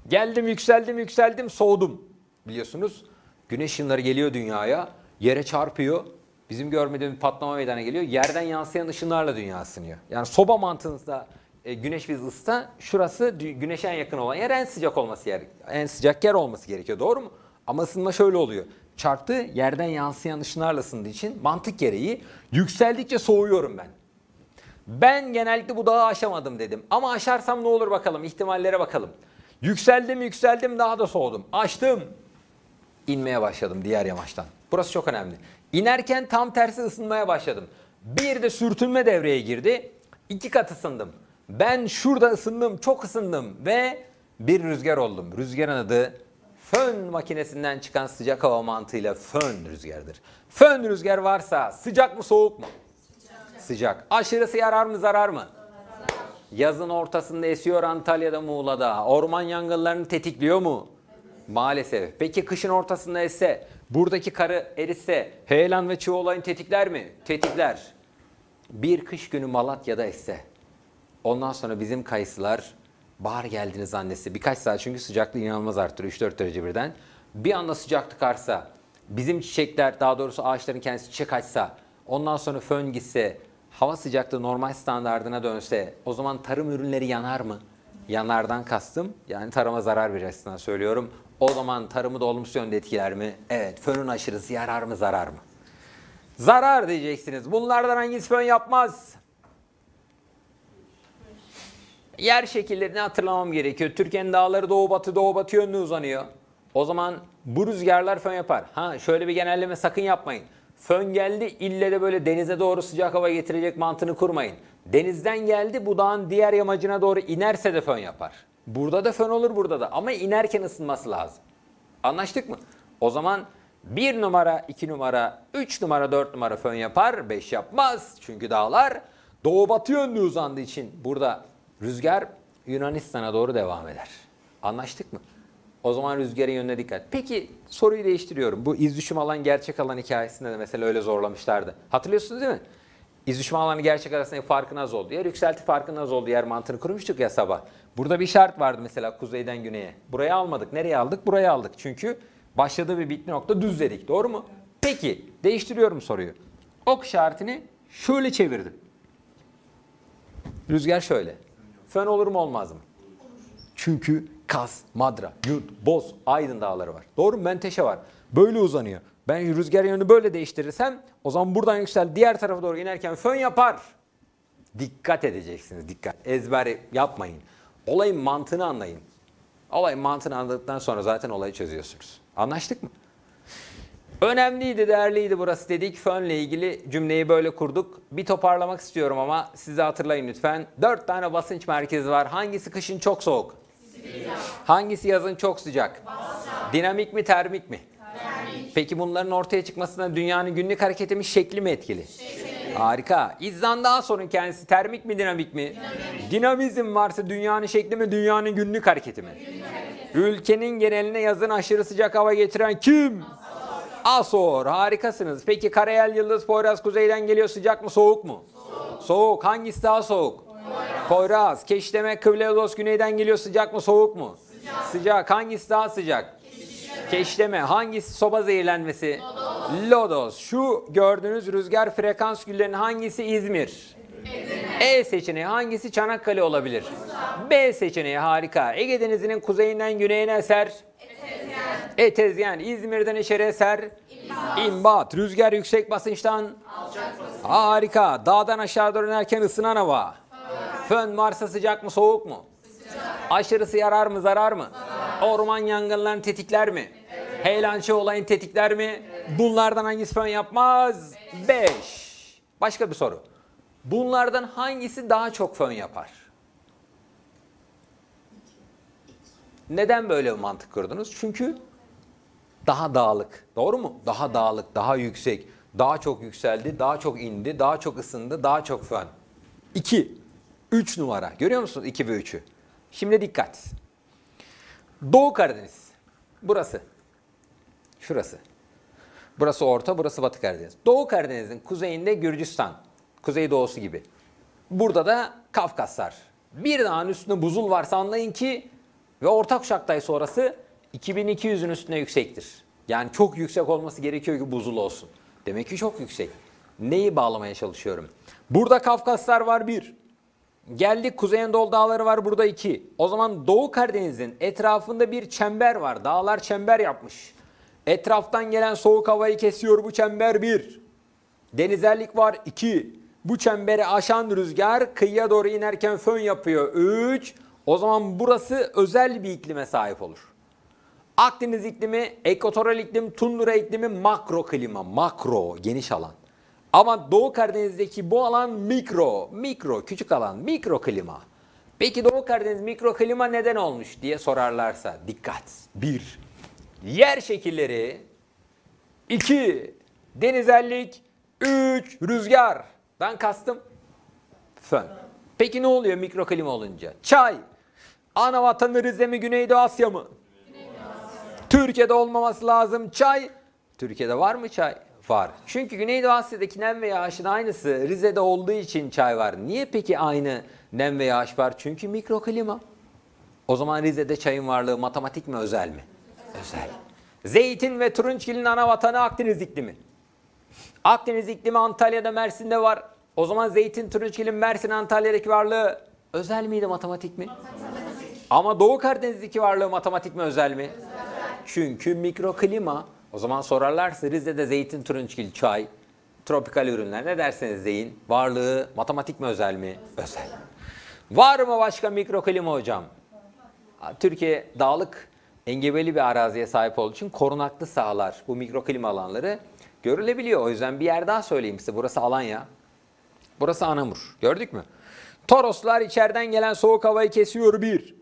Geldim, yükseldim, yükseldim, soğudum. Biliyorsunuz güneş ışınları geliyor dünyaya, yere çarpıyor. Bizim görmediğimiz patlama meydana geliyor. Yerden yansıyan ışınlarla dünya ısınıyor. Yani soba mantığında güneş bizi ısıtsa, şurası güneşe en yakın olan yer, en sıcak olması yer, en sıcak yer olması gerekiyor. Doğru mu? Ama ısınma şöyle oluyor. Çarptı, yerden yansıyan ışınlarla ısındığı için mantık gereği yükseldikçe soğuyorum ben. Ben genellikle bu dağı aşamadım dedim. Ama aşarsam ne olur bakalım, ihtimallere bakalım. Yükseldim, yükseldim, daha da soğudum. Açtım. İnmeye başladım diğer yamaçtan. Burası çok önemli. İnerken tam tersi ısınmaya başladım. Bir de sürtünme devreye girdi. İki kat ısındım. Ben şurada ısındım, çok ısındım ve bir rüzgar oldum. Rüzgarın adı fön makinesinden çıkan sıcak hava mantığıyla fön rüzgarıdır. Fön rüzgar varsa sıcak mı soğuk mu? Sıcak. Sıcak. Aşırısı yarar mı zarar mı? Zarar. Yazın ortasında esiyor Antalya'da, Muğla'da. Orman yangınlarını tetikliyor mu? Evet. Maalesef. Peki kışın ortasında esse, buradaki karı eritse, heyelan ve çığ olayını tetikler mi? Tetikler. Bir kış günü Malatya'da esse, ondan sonra bizim kayısılar bahar geldiniz annesi. Birkaç saat, çünkü sıcaklığı inanılmaz arttırıyor. üç dört derece birden. Bir anda sıcaklık artsa, bizim çiçekler, daha doğrusu ağaçların kendisi çiçek açsa, ondan sonra fön gitse, hava sıcaklığı normal standardına dönse, o zaman tarım ürünleri yanar mı? Yanardan kastım, yani tarıma zarar verir aslında söylüyorum. O zaman tarımı da olumsuz yönde etkiler mi? Evet, fönün aşırısı yarar mı zarar mı? Zarar diyeceksiniz. Bunlardan hangisi fön yapmaz? Yer şekillerini hatırlamam gerekiyor. Türkiye'nin dağları doğu batı, doğu batı yönlü uzanıyor. O zaman bu rüzgarlar fön yapar. Ha, şöyle bir genelleme sakın yapmayın. Fön geldi, ille de böyle denize doğru sıcak hava getirecek mantığını kurmayın. Denizden geldi, bu dağın diğer yamacına doğru inerse de fön yapar. Burada da fön olur, burada da. Ama inerken ısınması lazım. Anlaştık mı? O zaman bir numara, iki numara, üç numara, dört numara fön yapar. beş yapmaz. Çünkü dağlar doğu batı yönlü uzandığı için burada rüzgar Yunanistan'a doğru devam eder. Anlaştık mı? O zaman rüzgarın yönüne dikkat. Peki soruyu değiştiriyorum. Bu iz düşüm alan gerçek alan hikayesinde de mesela öyle zorlamışlardı. Hatırlıyorsunuz değil mi? İz düşüm alanı gerçek arasındaki farkın az oldu. Yer yükselti farkın az oldu. Yer mantığını kurmuştuk ya sabah. Burada bir şart vardı mesela kuzeyden güneye. Burayı almadık. Nereye aldık? Burayı aldık. Çünkü başladığı bir bitme nokta düz dedik. Doğru mu? Peki değiştiriyorum soruyu. Ok şartını şöyle çevirdim. Rüzgar şöyle. Fön olur mu olmaz mı? Çünkü Kas, Madra, Yurt, Boz, Aydın dağları var. Doğru mu? Menteşe var. Böyle uzanıyor. Ben rüzgar yönünü böyle değiştirirsem o zaman buradan yüksel diğer tarafa doğru inerken fön yapar. Dikkat edeceksiniz. Dikkat. Ezber yapmayın. Olayın mantığını anlayın. Olayın mantığını anladıktan sonra zaten olayı çözüyorsunuz. Anlaştık mı? Önemliydi, değerliydi burası dedik. Fönle ilgili cümleyi böyle kurduk. Bir toparlamak istiyorum ama siz de hatırlayın lütfen. Dört tane basınç merkezi var. Hangisi kışın çok soğuk? Sibirya. Hangisi yazın çok sıcak? Basra. Dinamik mi, termik mi? Termik. Peki bunların ortaya çıkmasına dünyanın günlük hareketi mi, şekli mi etkili? Şekli. Harika. İzlanda sorun kendisi termik mi, dinamik mi? Dinamik. Dinamizm varsa dünyanın şekli mi, dünyanın günlük hareketi mi? Günlük hareketi. Ülkenin geneline yazın aşırı sıcak hava getiren kim? Basra. Azor, harikasınız. Peki Karayel, Yıldız, Poyraz kuzeyden geliyor, sıcak mı soğuk mu? Soğuk. Soğuk. Hangisi daha soğuk? Poyraz. Poyraz. Keşleme, Kıble, Lodos güneyden geliyor, sıcak mı soğuk mu? Sıcak. Sıcak. Hangisi daha sıcak? Keşleme. Keşleme. Hangisi soba zehirlenmesi? Lodos. Lodos. Şu gördüğünüz rüzgar frekans güllerinin hangisi İzmir? Ezine. E seçeneği. Hangisi Çanakkale olabilir? Bursa. B seçeneği, harika. Ege denizinin kuzeyinden güneyine eser Etezyen, İzmir'den içeri eser, İmbat. İmbat, rüzgar yüksek basınçtan, alçak basınç. Harika, dağdan aşağı doğru inerken ısınan hava, evet. Fön varsa sıcak mı soğuk mu? Sıcak. Aşırısı yarar mı zarar mı? Zarar. Orman yangınlarını tetikler mi? Evet. Heyelançı olayını tetikler mi? Evet. Bunlardan hangisi fön yapmaz? beş. Başka bir soru. Bunlardan hangisi daha çok fön yapar? Neden böyle bir mantık kurdunuz? Çünkü daha dağlık. Doğru mu? Daha dağlık, daha yüksek. Daha çok yükseldi, daha çok indi, daha çok ısındı, daha çok fön. iki, üç numara. Görüyor musunuz iki ve üçü? Şimdi dikkat. Doğu Karadeniz. Burası. Şurası. Burası Orta, burası Batı Karadeniz. Doğu Karadeniz'in kuzeyinde Gürcistan. Kuzeydoğusu gibi. Burada da Kafkaslar. Bir dağın üstünde buzul varsa anlayın ki ve orta kuşaktay sonrası iki bin iki yüzün üstüne yüksektir. Yani çok yüksek olması gerekiyor ki buzul olsun. Demek ki çok yüksek. Neyi bağlamaya çalışıyorum? Burada Kafkaslar var bir. Geldik Kuzey Anadolu dağları var burada iki. O zaman Doğu Karadeniz'in etrafında bir çember var. Dağlar çember yapmış. Etraftan gelen soğuk havayı kesiyor bu çember bir. Denizellik var iki. Bu çemberi aşan rüzgar kıyıya doğru inerken fön yapıyor üç. O zaman burası özel bir iklime sahip olur. Akdeniz iklimi, ekvatoral iklim, tundura iklimi makro klima. Makro, geniş alan. Ama Doğu Karadeniz'deki bu alan mikro, mikro, küçük alan, mikro klima. Peki Doğu Karadeniz mikro klima neden olmuş diye sorarlarsa dikkat. bir. Yer şekilleri. iki. Denizellik. üç. Rüzgardan kastım fön. Peki ne oluyor mikro klima olunca? Çay. Ana vatanı Rize mi, Güneydoğu Asya mı? Türkiye'de olmaması lazım çay. Türkiye'de var mı çay? Var. Çünkü Güneydoğu Asya'daki nem ve yağışın aynısı Rize'de olduğu için çay var. Niye peki aynı nem ve yağış var? Çünkü mikroklima. O zaman Rize'de çayın varlığı matematik mi özel mi? Özel. Zeytin ve turunçgilin ana vatanı Akdeniz iklimi. Akdeniz iklimi Antalya'da, Mersin'de var. O zaman zeytin, turunçgilin, Mersin, Antalya'daki varlığı özel miydi matematik mi? Matematik. Ama Doğu Karadeniz'deki varlığı matematik mi özel mi? Özel. Çünkü mikroklima. O zaman sorarlarsa Rize'de zeytin, turunçgil, çay, tropikal ürünler ne derseniz deyin. Varlığı matematik mi özel mi? Özel. Var mı başka mikroklima hocam? Türkiye dağlık, engebeli bir araziye sahip olduğu için korunaklı sahalar, bu mikroklima alanları görülebiliyor. O yüzden bir yer daha söyleyeyim size. Burası Alanya. Burası Anamur. Gördük mü? Toroslar içeriden gelen soğuk havayı kesiyor bir.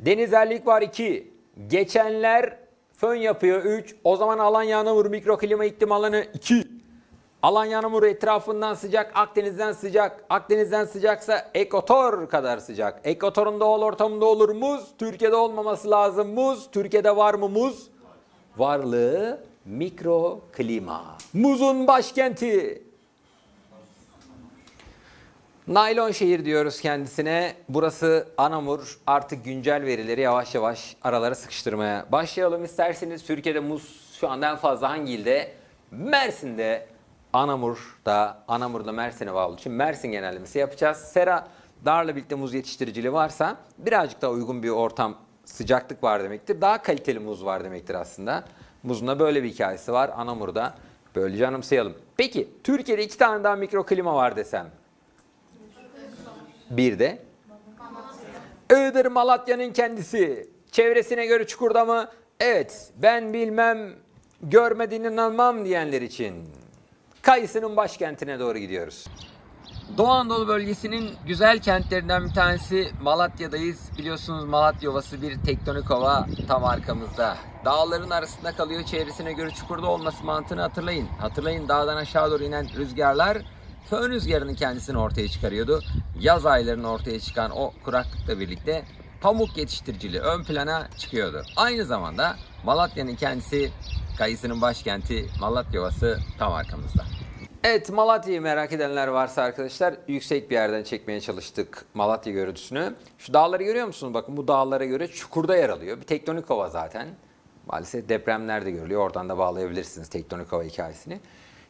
Denizellik var iki. Geçenler fön yapıyor üç. O zaman Alanya-Anamur mikroklima iklim alanı iki. Alanya-Anamur etrafından sıcak, Akdeniz'den sıcak. Akdeniz'den sıcaksa ekvator kadar sıcak. Ekvatorun doğal ortamında olur muz. Türkiye'de olmaması lazım muz. Türkiye'de var mı muz? Varlığı mikroklima. Muzun başkenti. Naylon şehir diyoruz kendisine. Burası Anamur. Artık güncel verileri yavaş yavaş aralara sıkıştırmaya başlayalım isterseniz. Türkiye'de muz şu anda en fazla hangi ilde? Mersin'de. Anamur'da, Anamur'da Mersin'e bağlı için Mersin genellemesi yapacağız. Sera darla birlikte muz yetiştiriciliği varsa birazcık daha uygun bir ortam, sıcaklık var demektir. Daha kaliteli muz var demektir aslında. Muzun da böyle bir hikayesi var Anamur'da. Böylece anımsayalım. Peki Türkiye'de iki tane daha mikroklima var desem. Bir de Malatya. Iğdır Malatya'nın kendisi. Çevresine göre çukurda mı? Evet. Ben bilmem, görmediğini inanmam diyenler için. Kayısının başkentine doğru gidiyoruz. Doğu Anadolu bölgesinin güzel kentlerinden bir tanesi Malatya'dayız. Biliyorsunuz Malatya Ovası bir tektonik ova tam arkamızda. Dağların arasında kalıyor. Çevresine göre çukurda olması mantığını hatırlayın. Hatırlayın dağdan aşağı doğru inen rüzgarlar fön rüzgarının kendisini ortaya çıkarıyordu. Yaz aylarının ortaya çıkan o kuraklıkla birlikte pamuk yetiştiriciliği ön plana çıkıyordu. Aynı zamanda Malatya'nın kendisi, kayısının başkenti Malatya Ovası tam arkamızda. Evet, Malatya'yı merak edenler varsa arkadaşlar yüksek bir yerden çekmeye çalıştık Malatya görüntüsünü. Şu dağları görüyor musunuz? Bakın bu dağlara göre çukurda yer alıyor. Bir tektonik ova zaten. Maalesef depremlerde görülüyor. Oradan da bağlayabilirsiniz tektonik ova hikayesini.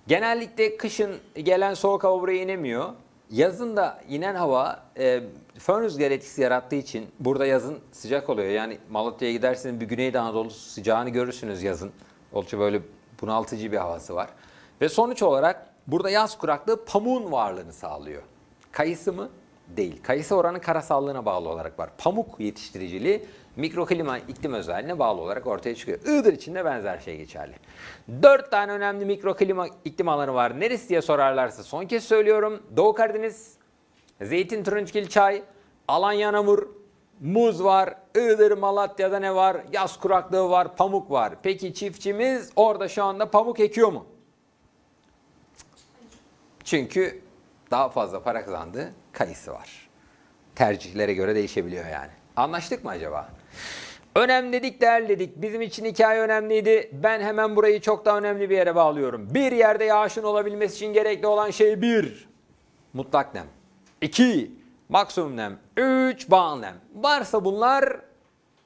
Genellikle kışın gelen soğuk hava buraya inemiyor. Yazın da inen hava e, fön rüzgar etkisi yarattığı için burada yazın sıcak oluyor. Yani Malatya'ya giderseniz bir Güneydoğu Anadolu sıcağını görürsünüz yazın. Oldukça böyle bunaltıcı bir havası var. Ve sonuç olarak burada yaz kuraklığı pamuğun varlığını sağlıyor. Kayısı mı? Değil. Kayısı oranın karasallığına bağlı olarak var. Pamuk yetiştiriciliği mikroklima iklim özelliğine bağlı olarak ortaya çıkıyor. Iğdır için de benzer şey geçerli. Dört tane önemli mikroklima iklim alanı var. Neresi diye sorarlarsa son kez söylüyorum. Doğu Karadeniz, zeytin, turunçgil, çay, Alanya, Anamur, muz var. Iğdır, Malatya'da ne var? Yaz kuraklığı var, pamuk var. Peki çiftçimiz orada şu anda pamuk ekiyor mu? Çünkü daha fazla para kazandı. Kayısı var. tercihlere göre değişebiliyor yani. Anlaştık mı acaba? Önem dedik, değer dedik. Bizim için hikaye önemliydi. Ben hemen burayı çok daha önemli bir yere bağlıyorum. Bir yerde yağışın olabilmesi için gerekli olan şey bir, mutlak nem. iki, maksimum nem. üç, bağlı nem. Varsa bunlar,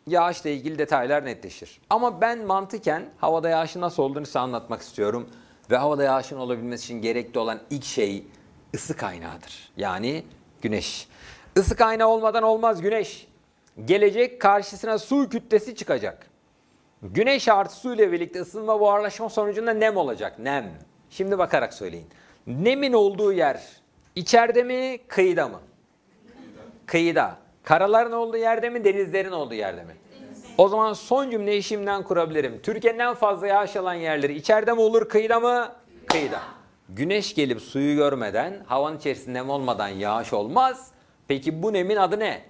yağışla ilgili detaylar netleşir. Ama ben mantıken havada yağışın nasıl olduğunu size anlatmak istiyorum. Ve havada yağışın olabilmesi için gerekli olan ilk şey ısı kaynağıdır. Yani güneş. Isı kaynağı olmadan olmaz güneş. Gelecek, karşısına su kütlesi çıkacak. Güneş artı su ile birlikte ısınma, buharlaşma sonucunda nem olacak. Nem. Şimdi bakarak söyleyin. Nemin olduğu yer içeride mi, kıyıda mı? Kıyıda. Kıyıda. Karaların olduğu yerde mi, denizlerin olduğu yerde mi? Deniz. O zaman son cümleyi şimdiden kurabilirim. Türkiye'nin en fazla yağış alan yerleri içeride mi olur, kıyıda mı? Kıyıda. Kıyıda. Güneş gelip suyu görmeden, havanın içerisinde nem olmadan yağış olmaz. Peki bu nemin adı ne?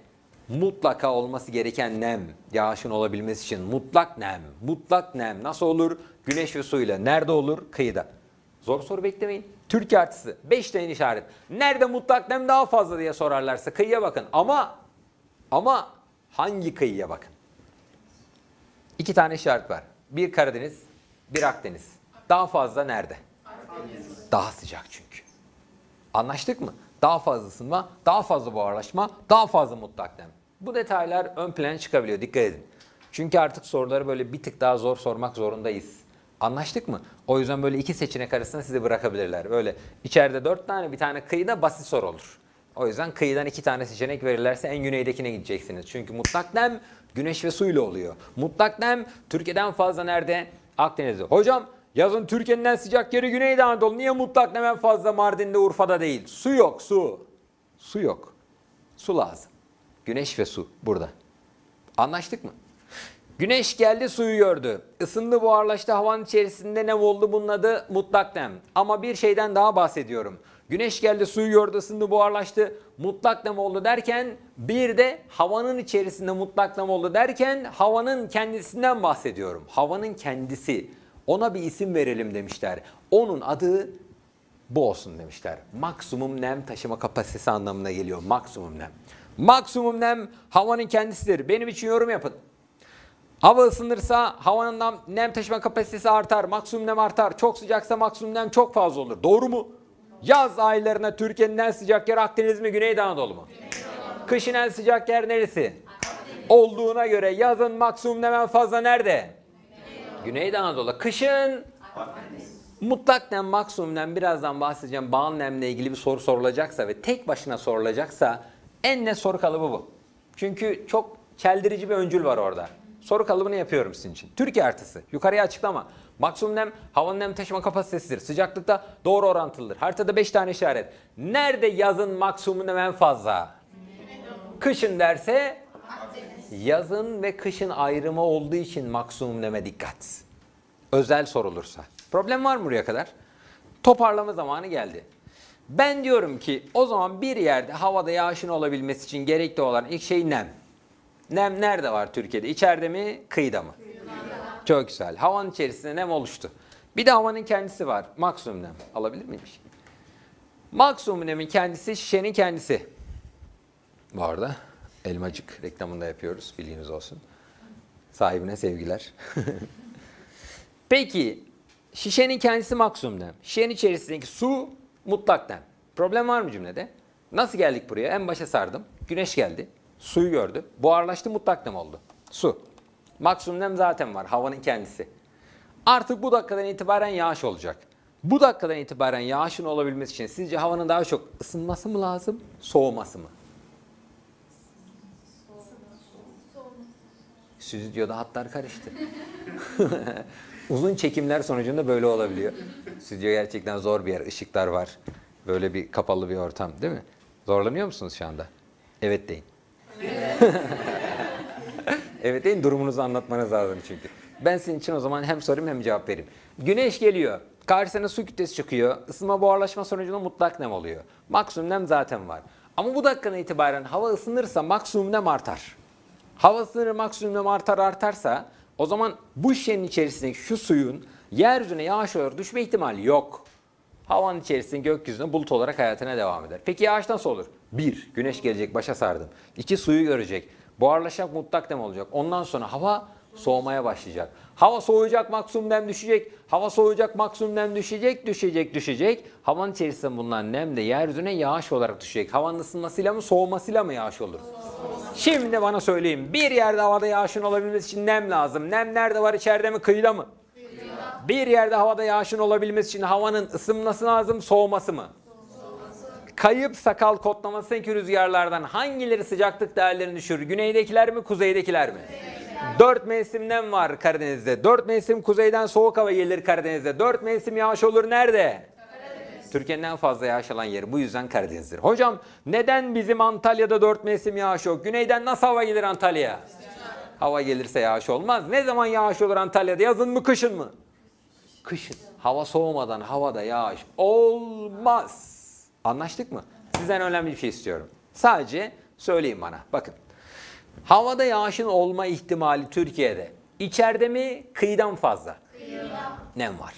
Mutlaka olması gereken nem. Yağışın olabilmesi için mutlak nem. Mutlak nem nasıl olur? Güneş ve suyla. Nerede olur? Kıyıda. Zor soru beklemeyin. Türkiye artısı. beş tane işaret. Nerede mutlak nem daha fazla diye sorarlarsa kıyıya bakın. Ama ama hangi kıyıya bakın? İki tane işaret var. Bir Karadeniz, bir Akdeniz. Daha fazla nerede? Akdeniz. Daha sıcak çünkü. Anlaştık mı? Daha fazla ısınma, daha fazla buharlaşma, daha fazla mutlak nem. Bu detaylar ön plana çıkabiliyor. Dikkat edin. Çünkü artık soruları böyle bir tık daha zor sormak zorundayız. Anlaştık mı? O yüzden böyle iki seçenek arasında sizi bırakabilirler. Böyle içeride dört tane, bir tane kıyıda basit soru olur. O yüzden kıyıdan iki tane seçenek verirlerse en güneydekine gideceksiniz. Çünkü mutlak nem güneş ve suyla oluyor. Mutlak nem Türkiye'den fazla nerede? Akdeniz'de. Hocam yazın Türkiye'nin en sıcak yeri Güneydoğu Anadolu. Niye mutlak nem en fazla Mardin'de, Urfa'da değil? Su yok, su. Su yok. Su lazım. Güneş ve su burada. Anlaştık mı? Güneş geldi, suyu gördü. Isındı, buharlaştı, havanın içerisinde nem oldu. Bunun adı mutlak nem. Ama bir şeyden daha bahsediyorum. Güneş geldi, suyu gördü, ısındı, buharlaştı, mutlak nem oldu derken bir de havanın içerisinde mutlak nem oldu derken havanın kendisinden bahsediyorum. Havanın kendisi. Ona bir isim verelim demişler. Onun adı bu olsun demişler. Maksimum nem taşıma kapasitesi anlamına geliyor. Maksimum nem. Maksimum nem havanın kendisidir. Benim için yorum yapın. Hava ısınırsa havanın nem taşıma kapasitesi artar. Maksimum nem artar. Çok sıcaksa maksimum nem çok fazla olur. Doğru mu? Yaz aylarına Türkiye'nin en sıcak yer Akdeniz mi, Güneydoğu Anadolu mu? Güneydoğu. Kışın en sıcak yer neresi? Akdeniz. Olduğuna göre yazın maksimum nem en fazla nerede? Güneydoğu, Güneydoğu Anadolu. Kışın Akdeniz. Mutlak nem, maksimum nem, birazdan bahsedeceğim. Bağlı nemle ilgili bir soru sorulacaksa ve tek başına sorulacaksa en net soru kalıbı bu. Çünkü çok çeldirici bir öncül var orada. Soru kalıbını yapıyorum sizin için. Türkiye artısı. Yukarıya açıklama. Maksimum nem havanın nem taşıma kapasitesidir. Sıcaklıkta doğru orantılıdır. Haritada beş tane işaret. Nerede yazın maksimum nem en fazla? Kışın derse yazın ve kışın ayrımı olduğu için maksimum neme dikkat. Özel sorulursa. Problem var mı buraya kadar? Toparlama zamanı geldi. Ben diyorum ki o zaman bir yerde havada yağışın olabilmesi için gerekli olan ilk şey nem. Nem nerede var Türkiye'de? İçeride mi, kıyıda mı? Kıyıda. Çok güzel. Havanın içerisinde nem oluştu. Bir de havanın kendisi var. Maksimum nem. Alabilir miyim? Maksimum nemin kendisi şişenin kendisi. Bu arada elmacık reklamında yapıyoruz. Bilginiz olsun. Sahibine sevgiler. Peki şişenin kendisi maksimum nem. Şişenin içerisindeki su mutlak nem. Problem var mı cümlede? Nasıl geldik buraya? En başa sardım. Güneş geldi. Suyu gördü. Buharlaştı, mutlak nem oldu. Su. Maksimum nem zaten var. Havanın kendisi. Artık bu dakikadan itibaren yağış olacak. Bu dakikadan itibaren yağışın olabilmesi için sizce havanın daha çok ısınması mı lazım, soğuması mı? Stüdyoda hatlar karıştı. Uzun çekimler sonucunda böyle olabiliyor. Stüdyo gerçekten zor bir yer. Işıklar var. Böyle bir kapalı bir ortam değil mi? Zorlanıyor musunuz şu anda? Evet deyin. Evet deyin, durumunuzu anlatmanız lazım çünkü. Ben sizin için o zaman hem sorayım hem cevap vereyim. Güneş geliyor. Karşısına su kütlesi çıkıyor. Isınma, buharlaşma sonucunda mutlak nem oluyor. Maksimum nem zaten var. Ama bu dakikadan itibaren hava ısınırsa maksimum nem artar. Hava ısınır, maksimum nem artar artarsa o zaman bu şişenin içerisindeki şu suyun yeryüzüne yağış olarak düşme ihtimali yok. havanın içerisinde gökyüzünde bulut olarak hayatına devam eder. Peki yağış nasıl olur? bir. Güneş gelecek, başa sardım. iki. Suyu görecek. Buharlaşacak, mutlak dem olacak. Ondan sonra hava soğumaya başlayacak. Hava soğuyacak, maksimum nem düşecek. Hava soğuyacak, maksimum nem düşecek, düşecek, düşecek. Havanın içerisinde bulunan nem de yeryüzüne yağış olarak düşecek. Havanın ısınmasıyla mı, soğumasıyla mı yağış olur? Şimdi bana söyleyin. Bir yerde havada yağışın olabilmesi için nem lazım. Nem nerede var? İçeride mi, kıyıda mı? Kıyıda. Bir yerde havada yağışın olabilmesi için havanın ısınması lazım, soğuması mı? Kayıp sakal kodlamasındaki rüzgarlardan hangileri sıcaklık değerlerini düşürür? Güneydekiler mi, kuzeydekiler mi? Kuzeydekiler. Dört mevsim nem var Karadeniz'de. Dört mevsim kuzeyden soğuk hava gelir Karadeniz'de. Dört mevsim yağış olur nerede? Karadeniz. Türkiye'nin en fazla yağış alan yeri bu yüzden Karadeniz'dir. Hocam neden bizim Antalya'da dört mevsim yağış yok? Güneyden nasıl hava gelir Antalya'ya? Hava gelirse yağış olmaz. Ne zaman yağış olur Antalya'da? Yazın mı, kışın mı? Kışın. Hava soğumadan havada yağış olmaz. Anlaştık mı? Sizden önemli bir şey istiyorum. Sadece söyleyin bana. Bakın. Havada yağışın olma ihtimali Türkiye'de içeride mi, kıyıdan fazla? Kıyıdan. Nem var.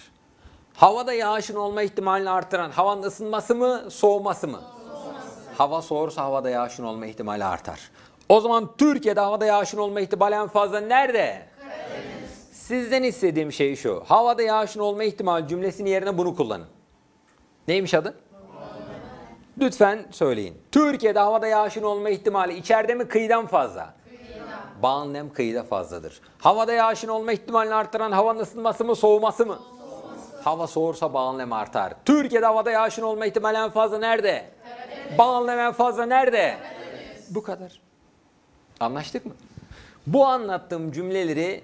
Havada yağışın olma ihtimalini artıran havanın ısınması mı, soğuması mı? Soğuması. Hava soğursa havada yağışın olma ihtimali artar. O zaman Türkiye'de havada yağışın olma ihtimali en fazla nerede? Karadeniz. Sizden istediğim şey şu. Havada yağışın olma ihtimali cümlesinin yerine bunu kullanın. Neymiş adı? Lütfen söyleyin. Türkiye'de havada yağışın olma ihtimali içeride mi, kıyıdan fazla? Kıyıda. Bağın nem kıyıda fazladır. Havada yağışın olma ihtimalini arttıran havanın ısınması mı, soğuması mı? Soğuması. Hava soğursa bağın nem artar. Türkiye'de havada yağışın olma ihtimali en fazla nerede? Karadeniz. Bağın nem en fazla nerede? Karadeniz. Bu kadar. Anlaştık mı? Bu anlattığım cümleleri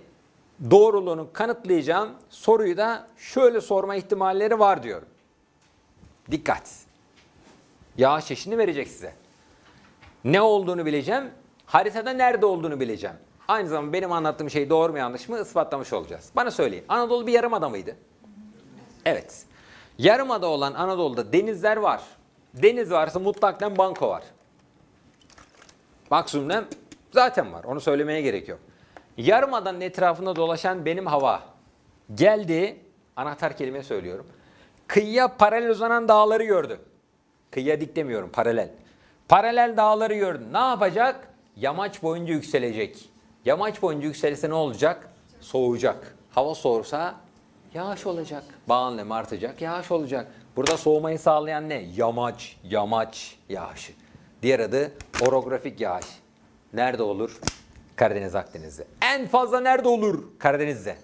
doğruluğunu kanıtlayacağım. Soruyu da şöyle sorma ihtimalleri var diyorum. Dikkat! Yağış çeşidini verecek size. Ne olduğunu bileceğim, haritada nerede olduğunu bileceğim. Aynı zamanda benim anlattığım şey doğru mu yanlış mı ispatlamış olacağız. Bana söyleyin, Anadolu bir yarımada mıydı? Evet. Yarımada olan Anadolu'da denizler var. Deniz varsa mutlak nem banko var. Maksimum nem zaten var, onu söylemeye gerek yok. Yarımadanın etrafında dolaşan benim hava geldi, anahtar kelime söylüyorum. Kıyıya paralel uzanan dağları gördü. Kıyıya dik demiyorum, paralel. Paralel dağları gördüm. Ne yapacak? Yamaç boyunca yükselecek. Yamaç boyunca yükselirse ne olacak? Soğuyacak. Hava soğursa yağış olacak. Bağın nemi artacak, yağış olacak. Burada soğumayı sağlayan ne? Yamaç, yamaç yağışı. Diğer adı orografik yağış. Nerede olur? Karadeniz, Akdeniz'de. En fazla nerede olur? Karadeniz'de.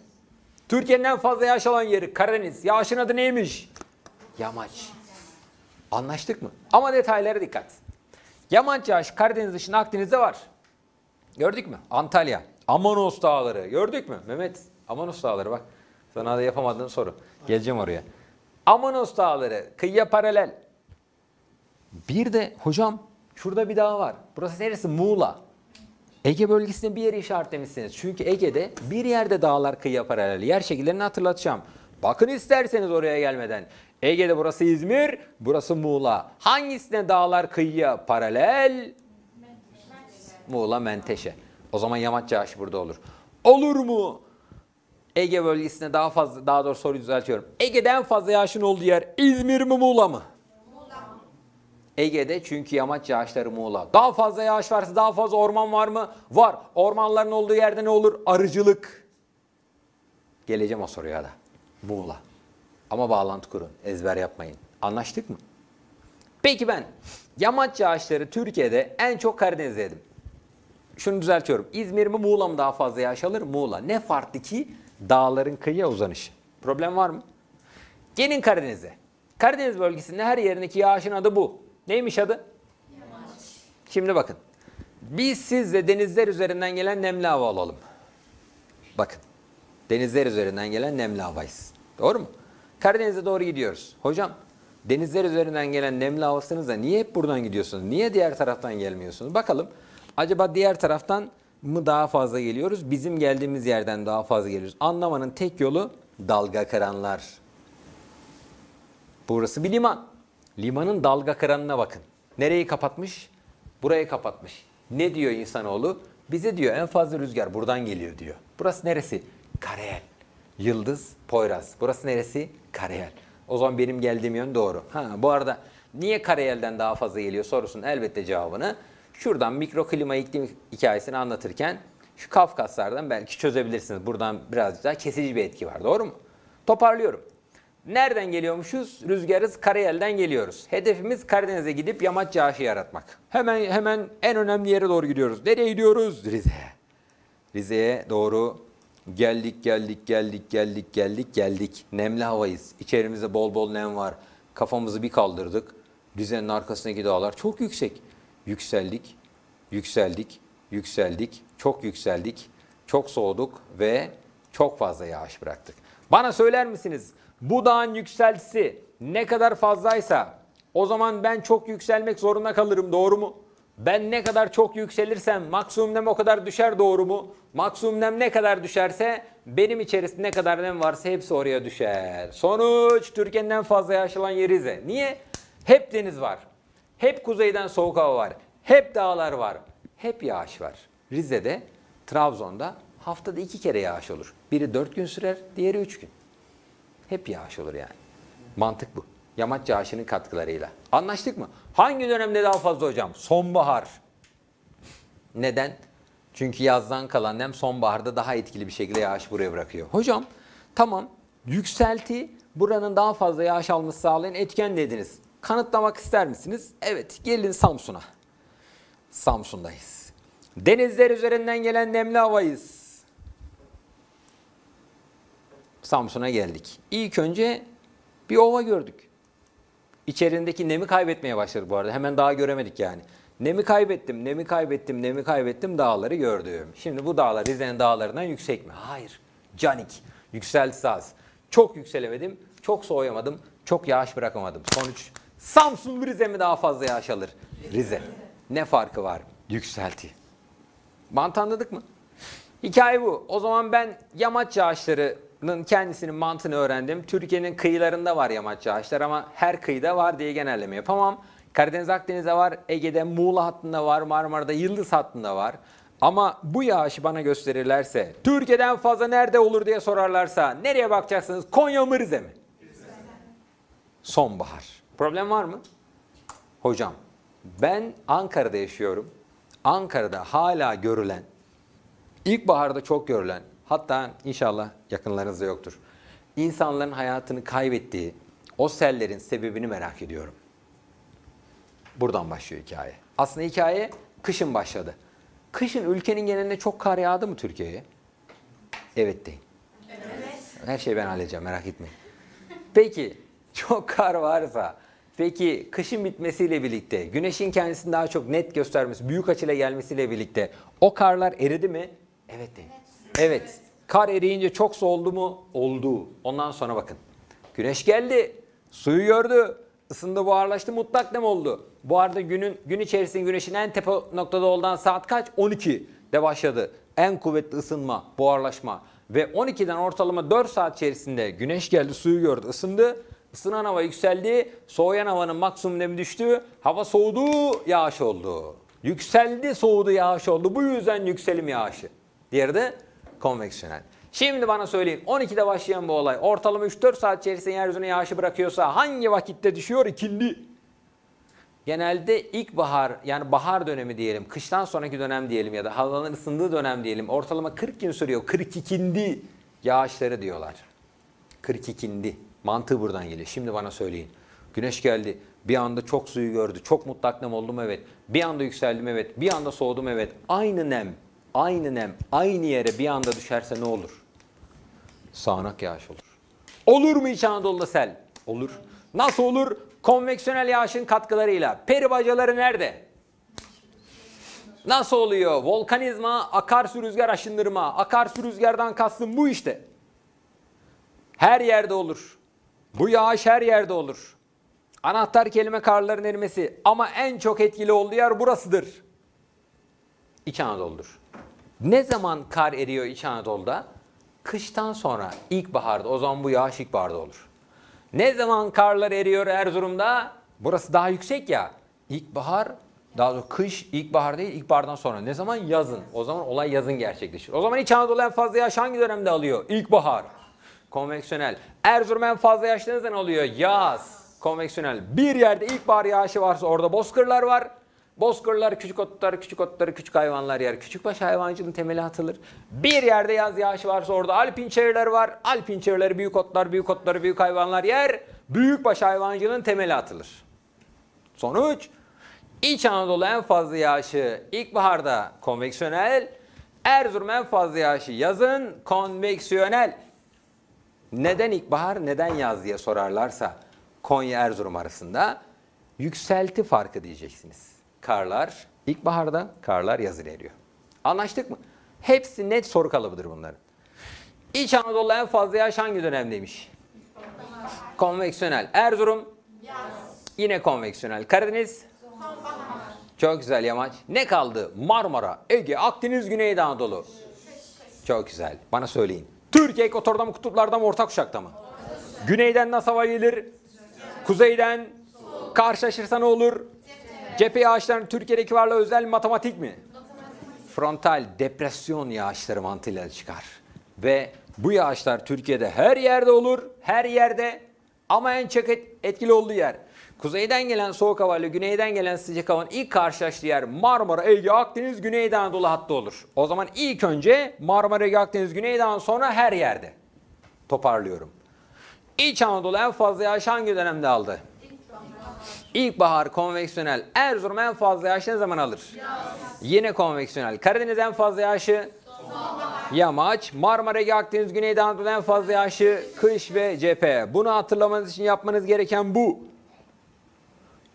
Türkiye'nin en fazla yağış alan yeri Karadeniz. Yağışın adı neymiş? Yamaç. Anlaştık mı? Ama detaylara dikkat. Yamaç yağış Karadeniz dışında Akdeniz'de var. Gördük mü? Antalya. Amanos Dağları. Gördük mü? Mehmet. Amanos Dağları bak. Sana da yapamadığın soru. Geleceğim oraya. Amanos Dağları. Kıyıya paralel. Bir de hocam şurada bir dağ var. Burası neresi? Muğla. Ege bölgesinde bir yeri işaretlemişsiniz. Çünkü Ege'de bir yerde dağlar kıyıya paralel. Yer şekillerini hatırlatacağım. Bakın isterseniz oraya gelmeden. Ege'de burası İzmir, burası Muğla. Hangisine dağlar kıyıya paralel? Menteşe. Muğla, Menteşe. O zaman yamaç yağışı burada olur. Olur mu? Ege bölgesine daha fazla, daha doğrusu soruyu düzeltiyorum. Ege'den fazla yağışın olduğu yer İzmir mi, Muğla mı? Muğla. Ege'de çünkü yamaç yağışları Muğla. Daha fazla yağış varsa daha fazla orman var mı? Var. Ormanların olduğu yerde ne olur? Arıcılık. Geleceğim o soruya da. Muğla. Ama bağlantı kurun. Ezber yapmayın. Anlaştık mı? Peki ben yamaç yağışları Türkiye'de en çok Karadeniz'de yedim. Şunu düzeltiyorum. İzmir mi, Muğla mı daha fazla yağış alır? Muğla. Ne farklı ki? Dağların kıyıya uzanışı. Problem var mı? Gelin Karadeniz'e. Karadeniz bölgesinde her yerindeki yağışın adı bu. Neymiş adı? Yamaç. Şimdi bakın. Biz sizle denizler üzerinden gelen nemli hava alalım. Bakın. Denizler üzerinden gelen nemli havayız. Doğru mu? Karadeniz'e doğru gidiyoruz. Hocam denizler üzerinden gelen nemli havasınızla niye hep buradan gidiyorsunuz? Niye diğer taraftan gelmiyorsunuz? Bakalım acaba diğer taraftan mı daha fazla geliyoruz? Bizim geldiğimiz yerden daha fazla geliyoruz. Anlamanın tek yolu dalga kıranlar. Burası bir liman. Limanın dalga kıranına bakın. Nereyi kapatmış? Burayı kapatmış. Ne diyor insanoğlu? Bize diyor en fazla rüzgar buradan geliyor diyor. Burası neresi? Karayel. Yıldız, Poyraz. Burası neresi? Karayel. O zaman benim geldiğim yön doğru. Ha, bu arada niye Karayel'den daha fazla geliyor sorusunun elbette cevabını şuradan mikroklimayı iklim hikayesini anlatırken şu Kafkaslardan belki çözebilirsiniz. Buradan birazcık daha kesici bir etki var. Doğru mu? Toparlıyorum. Nereden geliyormuşuz? Rüzgarız, Karayel'den geliyoruz. Hedefimiz Karadeniz'e gidip yamaç yağışı yaratmak. Hemen hemen en önemli yere doğru gidiyoruz. Nereye gidiyoruz? Rize'ye. Rize'ye doğru geldik, geldik, geldik, geldik, geldik, geldik. Nemli havayız. İçerimizde bol bol nem var. Kafamızı bir kaldırdık. Rize'nin arkasındaki dağlar çok yüksek. Yükseldik, yükseldik, yükseldik, çok yükseldik, çok soğuduk ve çok fazla yağış bıraktık. Bana söyler misiniz? Bu dağın yükseltisi ne kadar fazlaysa o zaman ben çok yükselmek zorunda kalırım, doğru mu? Ben ne kadar çok yükselirsem maksimum nem o kadar düşer, doğru mu? Maksimum nem ne kadar düşerse benim içerisinde ne kadar nem varsa hepsi oraya düşer. Sonuç Türkiye'nin en fazla yaşanan yeri Rize. Niye? Hep deniz var. Hep kuzeyden soğuk hava var. Hep dağlar var. Hep yağış var. Rize'de, Trabzon'da haftada iki kere yağış olur. Biri dört gün sürer, diğeri üç gün. Hep yağış olur yani. Mantık bu. Yamaç yağışının katkılarıyla. Anlaştık mı? Hangi dönemde daha fazla hocam? Sonbahar. Neden? Çünkü yazdan kalan nem sonbaharda daha etkili bir şekilde yağış buraya bırakıyor. Hocam tamam yükselti buranın daha fazla yağış alması sağlayan etken dediniz. Kanıtlamak ister misiniz? Evet, gelin Samsun'a. Samsun'dayız. Denizler üzerinden gelen nemli havayız. Samsun'a geldik. İlk önce bir ova gördük. İçerindeki nemi kaybetmeye başladık bu arada. Hemen daha göremedik yani. Nemi kaybettim, nemi kaybettim, nemi kaybettim, dağları gördüm. Şimdi bu dağlar Rize'nin dağlarından yüksek mi? Hayır. Canik. Yükseltisi az. Çok yükselemedim, çok soğuyamadım, çok yağış bırakamadım. Sonuç Samsun mu Rize mi daha fazla yağış alır? Rize. Ne farkı var? Yükselti. Mantığı anladık mı? Hikaye bu. O zaman ben yamaç yağışları kendisinin mantığını öğrendim. Türkiye'nin kıyılarında var yamaç yağışları ama her kıyıda var diye genelleme yapamam. Karadeniz, Akdeniz'de var, Ege'de, Muğla hattında var, Marmara'da, Yıldız hattında var. Ama bu yağışı bana gösterirlerse, Türkiye'den fazla nerede olur diye sorarlarsa nereye bakacaksınız? Konya mı Rize mi? Rize. Sonbahar. Problem var mı? Hocam, ben Ankara'da yaşıyorum. Ankara'da hala görülen, ilkbaharda çok görülen, hatta inşallah yakınlarınızda yoktur. İnsanların hayatını kaybettiği o sellerin sebebini merak ediyorum. Buradan başlıyor hikaye. Aslında hikaye kışın başladı. Kışın ülkenin genelinde çok kar yağdı mı Türkiye'ye? Evet deyin. Evet. Her şeyi ben halledeceğim, merak etmeyin. Peki çok kar varsa, peki kışın bitmesiyle birlikte güneşin kendisini daha çok net göstermesi, büyük açıyla gelmesiyle birlikte o karlar eridi mi? Evet deyin. Evet, kar eriyince çok soğudu mu? Oldu. Ondan sonra bakın. Güneş geldi, suyu gördü, ısındı, buharlaştı, mutlak nem oldu. Bu arada günün, gün içerisinde güneşin en tepe noktada olduğu saat kaç? on iki'de başladı. En kuvvetli ısınma, buharlaşma. Ve on iki'den ortalama dört saat içerisinde güneş geldi, suyu gördü, ısındı. Isınan hava yükseldi, soğuyan havanın maksimum nemi düştü. Hava soğudu, yağış oldu. Yükseldi, soğudu, yağış oldu. Bu yüzden yükselim yağışı. Diğeri de konveksiyonel. Şimdi bana söyleyin, on iki'de başlayan bu olay ortalama üç dört saat içerisinde yeryüzüne yağışı bırakıyorsa hangi vakitte düşüyor? İkindi. Genelde ilkbahar, yani bahar dönemi diyelim, kıştan sonraki dönem diyelim ya da havaların ısındığı dönem diyelim, ortalama kırk gün sürüyor. kırk ikindi yağışları diyorlar. kırk ikindi. Mantığı buradan geliyor. Şimdi bana söyleyin. Güneş geldi, bir anda çok suyu gördü, çok mutlak nem oldum, evet. Bir anda yükseldim, evet. Bir anda soğudum, evet. Aynı nem. Aynı nem aynı yere bir anda düşerse ne olur? Sağanak yağış olur. Olur mu İç Anadolu'da sel? Olur. Nasıl olur? Konveksiyonel yağışın katkılarıyla. Peri bacaları nerede? Nasıl oluyor? Volkanizma, akarsu rüzgar aşındırma. Akarsu rüzgardan kastım bu işte. Her yerde olur. Bu yağış her yerde olur. Anahtar kelime karların erimesi. Ama en çok etkili olduğu yer burasıdır. İç Anadolu'dur. Ne zaman kar eriyor İç Anadolu'da? Kıştan sonra, ilkbaharda. O zaman bu yağış ilkbaharda olur. Ne zaman karlar eriyor Erzurum'da? Burası daha yüksek ya. İlkbahar, daha doğrusu kış, ilkbahar değil, ilkbahardan sonra. Ne zaman? Yazın. O zaman olay yazın gerçekleşir. O zaman İç Anadolu en fazla yağış hangi dönemde alıyor? İlkbahar. konveksiyonel. Erzurum en fazla yağışlarınızdan oluyor. Yaz. Konveksiyonel. Bir yerde ilkbahar yağışı varsa orada bozkırlar var. Bozkırlar, küçük otlar, küçük otları, küçük hayvanlar yer. Küçükbaş hayvancılığın temeli atılır. Bir yerde yaz yağışı varsa orada alpin çayırları var. Alpin çayırları, büyük otlar, büyük otları, büyük hayvanlar yer. Büyükbaş hayvancılığın temeli atılır. Sonuç, İç Anadolu en fazla yağışı ilkbaharda konveksiyonel. Erzurum en fazla yağışı yazın konveksiyonel. Neden ilkbahar, neden yaz diye sorarlarsa Konya Erzurum arasında yükselti farkı diyeceksiniz. Karlar ilkbaharda, karlar yazın eriyor. Anlaştık mı? Hepsi net soru kalıbıdır bunların. İç Anadolu en fazla yağış hangi dönemdeymiş? İlkbahar. Konveksiyonel. Erzurum? Yaz. Yine konveksiyonel. Karadeniz? Sonbahar. Çok güzel Yamaç. Ne kaldı? Marmara, Ege, Akdeniz, Güneydoğu Anadolu. Çok güzel. Bana söyleyin. Türkiye ekvatorda mı, kutuplarda mı, orta kuşakta mı? Orta. Güneyden nasıl hava gelir? Kuzeyden. Soğuk. Karşılaşırsa ne olur? Cephe, Cephe yağışlarının Türkiye'deki varlığı özel matematik mi? Matematik. Frontal depresyon yağışları mantığıyla çıkar. Ve bu yağışlar Türkiye'de her yerde olur. Her yerde. Ama en çok etkili olduğu yer. Kuzeyden gelen soğuk hava ile güneyden gelen sıcak havanın ilk karşılaştığı yer Marmara, Ege, Akdeniz, Güneydoğu Anadolu hattı olur. O zaman ilk önce Marmara, Ege, Akdeniz, Güneydoğu, sonra her yerde. Toparlıyorum. İç Anadolu en fazla yağış hangi dönemde aldı? İlkbahar. İlkbahar konveksiyonel. Erzurum en fazla yağış ne zaman alır? Yaz. Yine konveksiyonel. Karadeniz en fazla yağışı? Sonbahar. Yamaç. Marmara, Ege, Akdeniz, Güneydoğu Anadolu en fazla yağışı kış ve cephe. Bunu hatırlamanız için yapmanız gereken bu.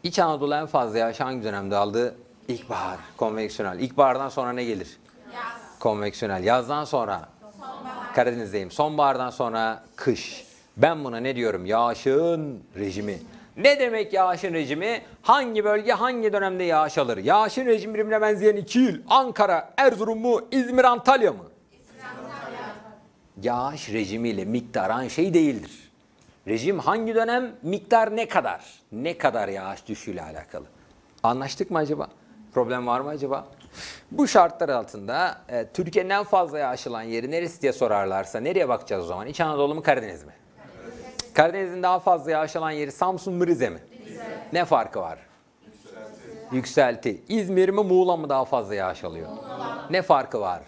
İç Anadolu en fazla yağış hangi dönemde aldı? İlkbahar. Konveksiyonel. İlkbahardan sonra ne gelir? Yaz. Konveksiyonel. Yazdan sonra? Sonbahar. Karadeniz'deyim. Sonbahardan sonra kış. Ben buna ne diyorum? Yağışın rejimi. Ne demek yağışın rejimi? Hangi bölge hangi dönemde yağış alır? Yağışın rejim birimine benzeyen iki il. Ankara, Erzurum mu? İzmir, Antalya mı? İzmir, Antalya. Yağış rejimiyle miktar aynı şey değildir. Rejim hangi dönem, miktar ne kadar? Ne kadar yağış düşüyle alakalı. Anlaştık mı acaba? Problem var mı acaba? Bu şartlar altında e, Türkiye'nin en fazla yağış alan yeri neresi diye sorarlarsa nereye bakacağız o zaman? İç Anadolu mu, Karadeniz mi? Karadeniz. Karadeniz'in daha fazla yağış alan yeri Samsun mu, Rize mi? Rize. Ne farkı var? Yükselti. Yükselti. İzmir mi, Muğla mı daha fazla yağış alıyor? Muğla. Ne farkı var?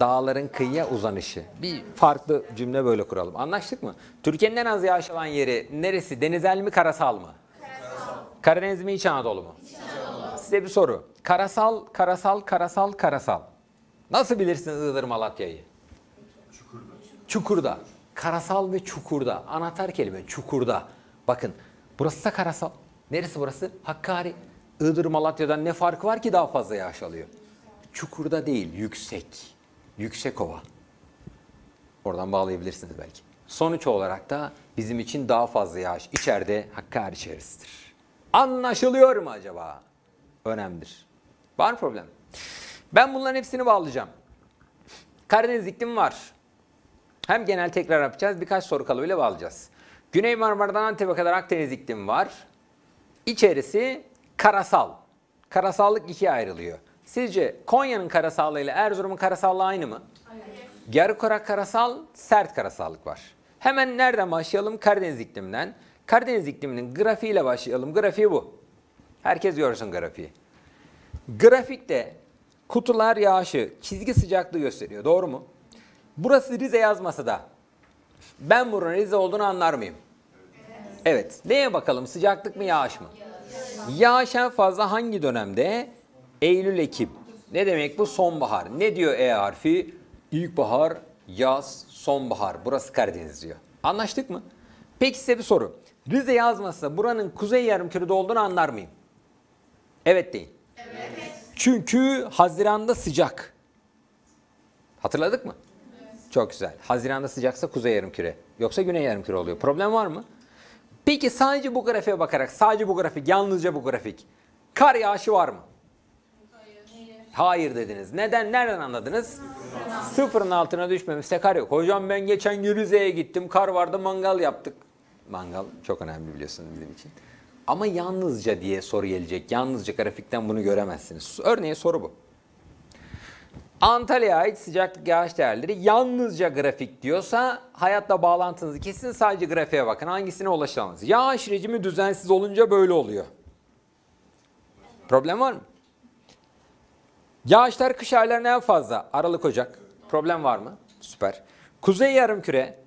Dağların kıyıya uzanışı. Bir farklı cümle böyle kuralım. Anlaştık mı? Türkiye'nin en az yağış alan yeri neresi? Denizel mi, karasal mı? Karasal. Karadeniz mi, İç Anadolu mu? İç Anadolu. Size bir soru. Karasal, karasal, karasal, karasal. Nasıl bilirsiniz Iğdır, Malatya'yı? Çukurda. Çukurda. Karasal ve çukurda. Anahtar kelime çukurda. Bakın burası da karasal. Neresi burası? Hakkari. Iğdır, Malatya'dan ne farkı var ki daha fazla yağış alıyor? Çukurda değil, yüksek. Yüksekova. Oradan bağlayabilirsiniz belki. Sonuç olarak da bizim için daha fazla yağış içeride Hakkari çevresidir. Anlaşılıyor mu acaba? Önemlidir. Var mı problem? Ben bunların hepsini bağlayacağım. Karadeniz iklimi var. Hem genel tekrar yapacağız, birkaç soru kalıbıyla bağlayacağız. Güney Marmara'dan Antep'e kadar Akdeniz iklimi var. İçerisi karasal. Karasallık ikiye ayrılıyor. Sizce Konya'nın karasallığı ile Erzurum'un karasallığı aynı mı? Hayır. Yarı karasal, sert karasallık var. Hemen nereden başlayalım? Karadeniz ikliminden. Karadeniz ikliminin grafiğiyle başlayalım. Grafiği bu. Herkes görsün grafiği. Grafikte kutular yağışı, çizgi sıcaklığı gösteriyor. Doğru mu? Burası Rize yazmasa da ben buranın Rize olduğunu anlar mıyım? Evet. Evet. Neye bakalım? Sıcaklık mı, yağış mı? Yağış. Yağış en fazla hangi dönemde? Eylül, Ekim. Ne demek bu? Sonbahar. Ne diyor E harfi? İlkbahar, yaz, sonbahar. Burası Karadeniz diyor. Anlaştık mı? Peki size bir soru. Rize yazmasa buranın kuzey yarımkürede olduğunu anlar mıyım? Evet deyin. Evet. Çünkü Haziran'da sıcak. Hatırladık mı? Evet. Çok güzel. Haziran'da sıcaksa kuzey yarımküre. Yoksa güney yarımküre oluyor. Problem var mı? Peki sadece bu grafiğe bakarak, sadece bu grafik, yalnızca bu grafik. Kar yağışı var mı? Hayır dediniz. Neden? Nereden anladınız? Sıfırın altına düşmemişse kar yok. Hocam ben geçen gün Rize'ye gittim. Kar vardı, mangal yaptık. Mangal çok önemli biliyorsunuz bizim için. Ama yalnızca diye soru gelecek. Yalnızca grafikten bunu göremezsiniz. Örneğin soru bu. Antalya'ya ait sıcaklık yağış değerleri yalnızca grafik diyorsa hayatla bağlantınızı kesin, sadece grafiğe bakın. Hangisine ulaşacağınız. Yağış rejimi düzensiz olunca böyle oluyor. Problem var mı? Yağışlar kış aylarına en fazla. Aralık, Ocak. Problem var mı? Süper. Kuzey yarımküre.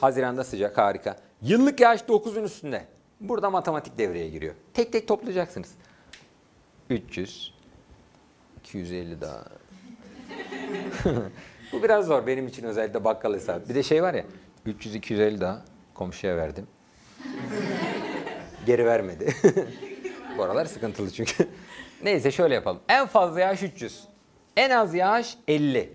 Haziran'da sıcak, harika. Yıllık yağış dokuzun üstünde. Burada matematik devreye giriyor. Tek tek toplayacaksınız. üç yüz. iki yüz elli daha. Bu biraz zor benim için, özellikle bakkal hesabı. Bir de şey var ya, üç yüz iki yüz elli daha komşuya verdim. Geri vermedi. Bu aralar sıkıntılı çünkü. Neyse şöyle yapalım. En fazla yağış üç yüz. En az yağış elli.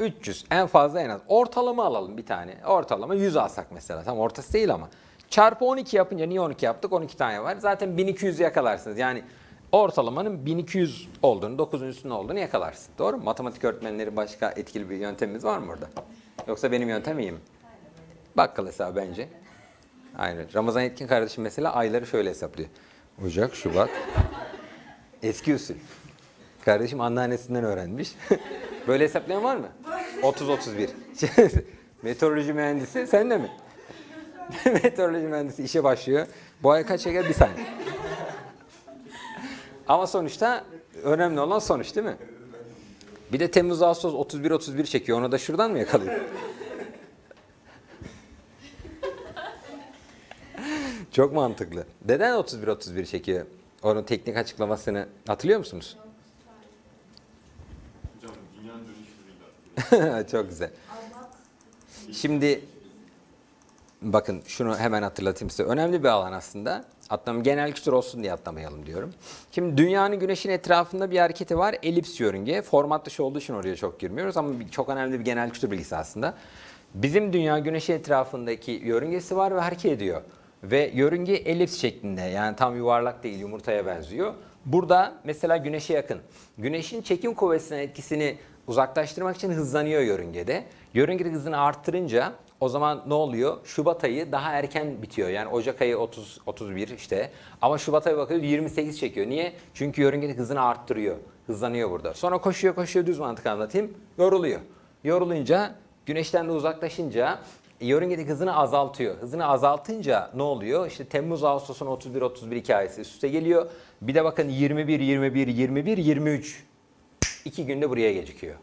üç yüz en fazla en az. Ortalama alalım bir tane. Ortalama yüz alsak mesela. Tam ortası değil ama. Çarpı on iki yapınca, niye on iki yaptık? on iki tane var. Zaten bin iki yüzü yakalarsınız. Yani ortalamanın bin iki yüz olduğunu, dokuzun üstünde olduğunu yakalarsın. Doğru mu? Matematik öğretmenleri, başka etkili bir yöntemimiz var mı burada? Yoksa benim yöntem iyi mi? Bakkal hesabı bence. Aynen. Ramazan Yetkin kardeşim mesela ayları şöyle hesaplıyor. Ocak, Şubat. Eski usul. Kardeşim anneannesinden öğrenmiş. Böyle hesaplayan var mı? otuz otuz bir. Meteoroloji mühendisi sen de mi? Meteoroloji mühendisi işe başlıyor. Bu ay kaç şeker? Bir saniye. Ama sonuçta önemli olan sonuç değil mi? Bir de Temmuz, Ağustos otuz bir otuz bir çekiyor. Onu da şuradan mı yakalıyor? Çok mantıklı. Neden otuz bir otuz bir çekiyor? Onun teknik açıklamasını hatırlıyor musunuz? Çok güzel. Şimdi bakın şunu hemen hatırlatayım size. Önemli bir alan aslında. Atlam genel kültür olsun diye atlamayalım diyorum. Şimdi dünyanın güneşin etrafında bir hareketi var. Elips yörünge. Format dışı olduğu için oraya çok girmiyoruz ama çok önemli bir genel kültür bilgisi aslında. Bizim dünya güneşin etrafındaki yörüngesi var ve hareket ediyor. Ve yörünge elips şeklinde, yani tam yuvarlak değil, yumurtaya benziyor. Burada mesela güneşe yakın. Güneşin çekim kuvvetinin etkisini uzaklaştırmak için hızlanıyor yörüngede. Yörüngede hızını arttırınca o zaman ne oluyor? Şubat ayı daha erken bitiyor. Yani Ocak ayı otuz otuz bir işte. Ama Şubat ayı bakıyoruz yirmi sekiz çekiyor. Niye? Çünkü yörüngede hızını arttırıyor. Hızlanıyor burada. Sonra koşuyor koşuyor, düz mantık anlatayım. Yoruluyor. Yorulunca, güneşten de uzaklaşınca yörüngedeki hızını azaltıyor. Hızını azaltınca ne oluyor? İşte Temmuz, Ağustos'un otuz bir otuz bir hikayesi üst üste geliyor. Bir de bakın yirmi bir yirmi bir yirmi bir yirmi üç. İki günde buraya gecikiyor.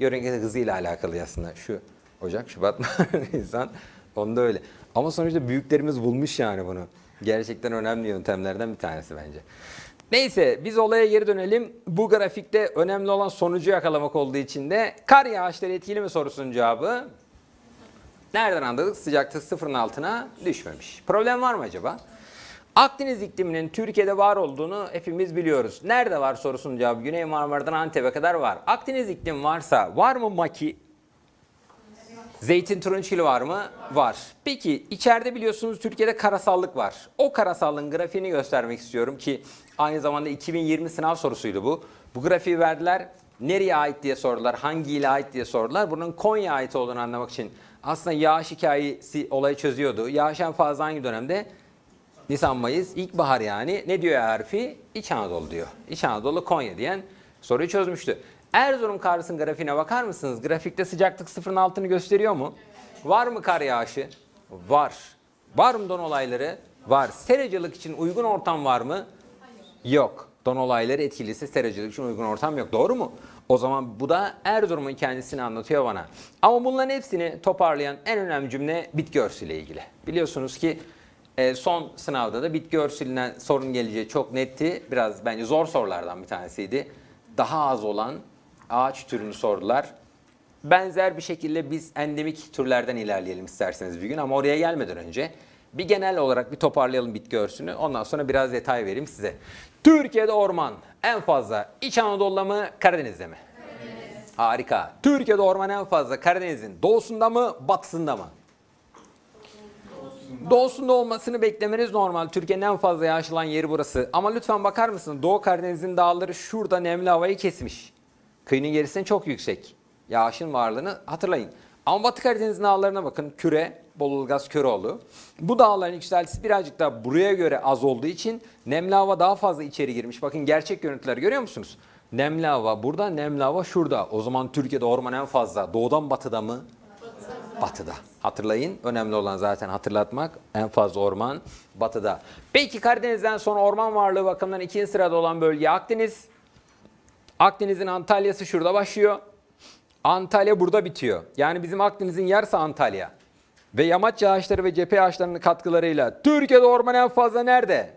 Yörüngede hızıyla alakalı aslında. Şu Ocak, Şubat, Mart, Nisan, onda öyle. Ama sonuçta büyüklerimiz bulmuş yani bunu. Gerçekten önemli yöntemlerden bir tanesi bence. Neyse biz olaya geri dönelim. Bu grafikte önemli olan sonucu yakalamak olduğu için de kar yağışları etkili mi sorusunun cevabı nereden anladık? Sıcaklık sıfırın altına düşmemiş. Problem var mı acaba? Akdeniz ikliminin Türkiye'de var olduğunu hepimiz biliyoruz. Nerede var sorusunun cevabı Güney Marmara'dan Antep'e kadar var. Akdeniz iklim varsa var mı Maki? Zeytin turunçgili var mı? Var. Peki içeride biliyorsunuz Türkiye'de karasallık var. O karasallığın grafiğini göstermek istiyorum ki aynı zamanda iki bin yirmi sınav sorusuydu bu. Bu grafiği verdiler. Nereye ait diye sordular. Hangi ile ait diye sordular. Bunun Konya'ya ait olduğunu anlamak için aslında yağış hikayesi olayı çözüyordu. Yağış en fazla hangi dönemde? Nisan, Mayıs, ilkbahar yani. Ne diyor harfi? İç Anadolu diyor. İç Anadolu, Konya diyen soruyu çözmüştü. Erzurum karısının grafiğine bakar mısınız? Grafikte sıcaklık sıfırın altını gösteriyor mu? Var mı kar yağışı? Var. Var mı don olayları? Var. Seracılık için uygun ortam var mı? Hayır. Yok. Don olayları etkiliyse seracılık için uygun ortam yok. Doğru mu? O zaman bu da Erzurum'un kendisini anlatıyor bana. Ama bunların hepsini toparlayan en önemli cümle bitki örtüsüyle ilgili. Biliyorsunuz ki son sınavda da bitki örtüsünden sorun geleceği çok netti. Biraz bence zor sorulardan bir tanesiydi. Daha az olan ağaç türünü sordular. Benzer bir şekilde biz endemik türlerden ilerleyelim isterseniz bir gün. Ama oraya gelmeden önce bir genel olarak bir toparlayalım bitki örtüsünü. Ondan sonra biraz detay vereyim size. Türkiye'de orman en fazla İç Anadolu'da mı, Karadeniz'de mi? Karadeniz. Harika. Türkiye'de orman en fazla Karadeniz'in doğusunda mı, batısında mı? Doğusunda olmasını beklemeniz normal. Türkiye'nin en fazla yağışılan yeri burası. Ama lütfen bakar mısınız? Doğu Karadeniz'in dağları şurada nemli havayı kesmiş. Kıyının gerisine çok yüksek. Yağışın varlığını hatırlayın. Ama Batı Karadeniz'in dağlarına bakın. Küre, Bolulgaz, Köroğlu. Bu dağların yükseltisi birazcık daha buraya göre az olduğu için nemli hava daha fazla içeri girmiş. Bakın gerçek görüntüler görüyor musunuz? Nemli hava burada, nemli hava şurada. O zaman Türkiye'de orman en fazla. Doğudan batıda mı? Batıda. Batıda. Hatırlayın. Önemli olan zaten hatırlatmak. En fazla orman batıda. Peki Karadeniz'den sonra orman varlığı bakımından ikinci sırada olan bölge Akdeniz. Akdeniz'in Antalya'sı şurada başlıyor. Antalya burada bitiyor. Yani bizim Akdeniz'in yarısı Antalya. Ve yamaç ağaçları ve cephe ağaçlarının katkılarıyla Türkiye'de orman en fazla nerede?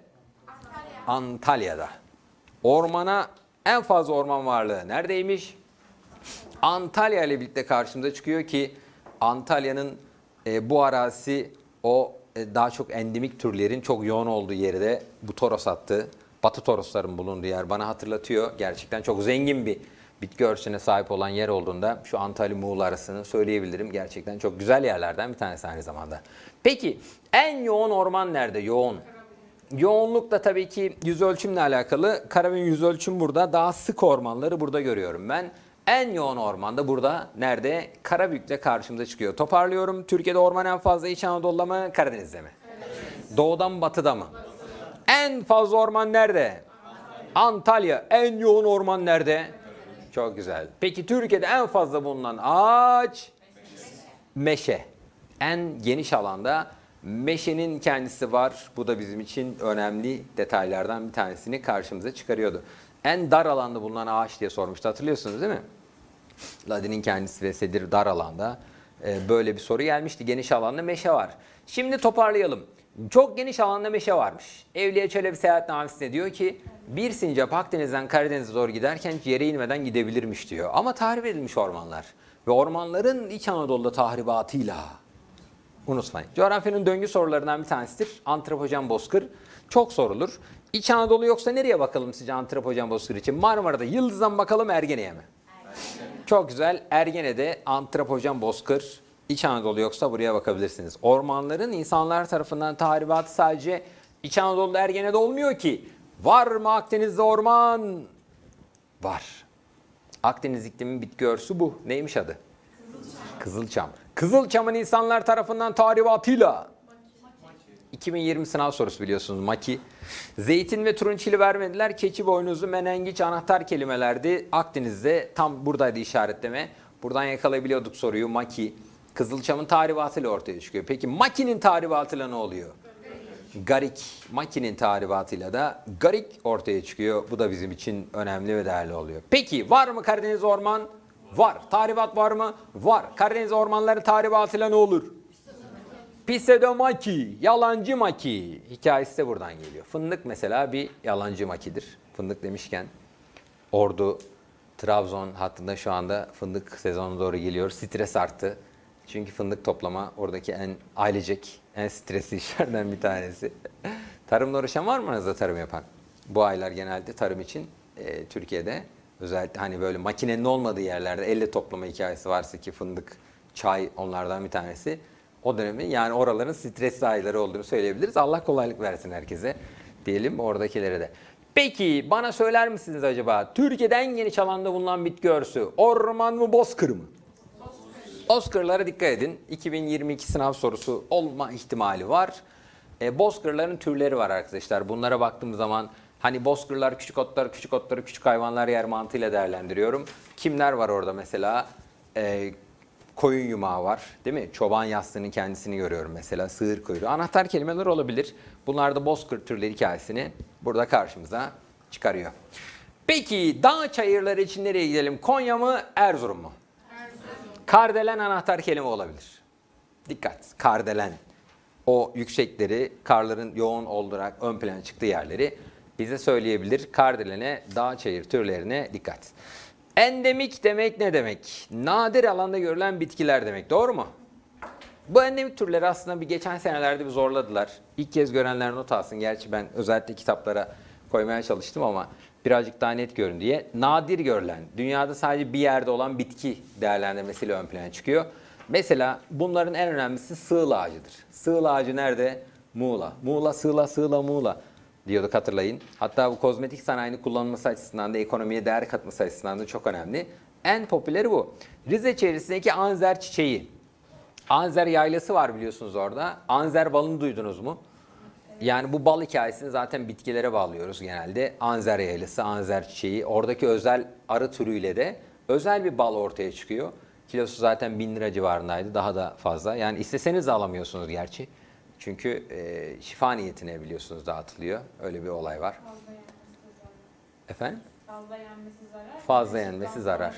Antalya. Antalya'da. Ormana en fazla orman varlığı neredeymiş? Antalya ile birlikte karşımıza çıkıyor ki Antalya'nın e, bu arazisi o e, daha çok endemik türlerin çok yoğun olduğu yeri de bu Toros hattı. Batı Torosların bulunduğu yer bana hatırlatıyor. Gerçekten çok zengin bir bitki örtüsüne sahip olan yer olduğunda şu Antalya Muğla arasını söyleyebilirim. Gerçekten çok güzel yerlerden bir tanesi aynı zamanda. Peki en yoğun orman nerede? Yoğun. Yoğunluk da tabii ki yüz ölçümle alakalı. Karabin yüz ölçüm burada. Daha sık ormanları burada görüyorum ben. En yoğun orman da burada. Nerede? Karabük'te karşımıza çıkıyor. Toparlıyorum. Türkiye'de orman en fazla İç Anadolu'da mı? Karadeniz'de mi? Evet. Doğudan batıda mı? Batıda. En fazla orman nerede? Antalya. Antalya. En yoğun orman nerede? Evet. Çok güzel. Peki Türkiye'de en fazla bulunan ağaç? Meşe. Meşe. En geniş alanda. Meşenin kendisi var. Bu da bizim için önemli detaylardan bir tanesini karşımıza çıkarıyordu. En dar alanda bulunan ağaç diye sormuştu. Hatırlıyorsunuz değil mi? Ladinin kendisi ve sedir dar alanda. Ee, böyle bir soru gelmişti. Geniş alanda meşe var. Şimdi toparlayalım. Çok geniş alanda meşe varmış. Evliya Çelebi seyahatnamesinde diyor ki bir sincap Akdeniz'den Karadeniz'e doğru giderken yere inmeden gidebilirmiş diyor. Ama tahrip edilmiş ormanlar. Ve ormanların İç Anadolu'da tahribatıyla... Unutmayın. Coğrafyanın döngü sorularından bir tanesidir. Antropojen Bozkır. Çok sorulur. İç Anadolu yoksa nereye bakalım sizce Antropojen Bozkır için? Marmara'da Yıldız'dan bakalım Ergene'ye mi? Ergene. Çok güzel. Ergene'de Antropojen Bozkır. İç Anadolu yoksa buraya bakabilirsiniz. Ormanların insanlar tarafından tahribatı sadece İç Anadolu'da Ergene'de olmuyor ki. Var mı Akdeniz'de orman? Var. Akdeniz iklimin bitki örtüsü bu. Neymiş adı? Kızılçam. Kızılçam. Kızılçam'ın insanlar tarafından tahribatıyla iki bin yirmi sınav sorusu biliyorsunuz Maki. Zeytin ve turunçili vermediler. Keçi boynuzu menengiç anahtar kelimelerdi. Akdeniz'de tam buradaydı işaretleme. Buradan yakalayabiliyorduk soruyu Maki. Kızılçam'ın tahribatıyla ortaya çıkıyor. Peki Maki'nin tahribatıyla ne oluyor? Garik. Maki'nin tahribatıyla da garik ortaya çıkıyor. Bu da bizim için önemli ve değerli oluyor. Peki var mı Karadeniz orman? Var. Tahribat var mı? Var. Karadeniz ormanları tahribatıyla ne olur? Pseudomaki, yalancı maki. Hikayesi de buradan geliyor. Fındık mesela bir yalancı makidir. Fındık demişken Ordu, Trabzon hattında şu anda fındık sezonu doğru geliyor. Stres arttı. Çünkü fındık toplama oradaki en ailecek, en stresli işlerden bir tanesi. Tarımla uğraşan var mı aranızda tarım yapan? Bu aylar genelde tarım için e, Türkiye'de. Özellikle hani böyle makinenin olmadığı yerlerde elle toplama hikayesi varsa ki fındık, çay onlardan bir tanesi. O dönemin yani oraların stresli ayları olduğunu söyleyebiliriz. Allah kolaylık versin herkese diyelim oradakilere de. Peki bana söyler misiniz acaba Türkiye'de en geniş alanda bulunan bitki örtüsü orman mı bozkır mı? Bozkır. Bozkırlara dikkat edin. iki bin yirmi iki sınav sorusu olma ihtimali var. E, bozkırların türleri var arkadaşlar. Bunlara baktığım zaman... Hani bozkırlar, küçük otlar, küçük otları, küçük hayvanlar yer mantığıyla değerlendiriyorum. Kimler var orada mesela? Ee, koyun yumağı var değil mi? Çoban yastığının kendisini görüyorum mesela. Sığır kuyruğu. Anahtar kelimeler olabilir. Bunlar da bozkır türleri hikayesini burada karşımıza çıkarıyor. Peki dağ çayırları için nereye gidelim? Konya mı, Erzurum mu? Erzurum. Kardelen anahtar kelime olabilir. Dikkat, kardelen. O yüksekleri, karların yoğun olarak ön plana çıktığı yerleri... Bize söyleyebilir. Kardelen'e, dağ çayır türlerine dikkat. Endemik demek ne demek? Nadir alanda görülen bitkiler demek. Doğru mu? Bu endemik türleri aslında bir geçen senelerde bir zorladılar. İlk kez görenler not alsın. Gerçi ben özellikle kitaplara koymaya çalıştım ama birazcık daha net görün diye. Nadir görülen, dünyada sadece bir yerde olan bitki değerlendirmesiyle ön plana çıkıyor. Mesela bunların en önemlisi sığıl ağacıdır. Sığıl ağacı nerede? Muğla. Muğla, sığla, sığla, Muğla. Diyorduk hatırlayın. Hatta bu kozmetik sanayinin kullanılması açısından da ekonomiye değer katması açısından da çok önemli. En popüleri bu. Rize çevresindeki Anzer çiçeği. Anzer yaylası var biliyorsunuz orada. Anzer balını duydunuz mu? Yani bu bal hikayesini zaten bitkilere bağlıyoruz genelde. Anzer yaylası, anzer çiçeği. Oradaki özel arı türüyle de özel bir bal ortaya çıkıyor. Kilosu zaten bin lira civarındaydı. Daha da fazla. Yani isteseniz de alamıyorsunuz gerçi. Çünkü e, şifa niyetine biliyorsunuz dağıtılıyor. Öyle bir olay var. Fazla yenmesi zarar. Efendim? Fazla yenmesi zarar. Fazla yenmesi zarar.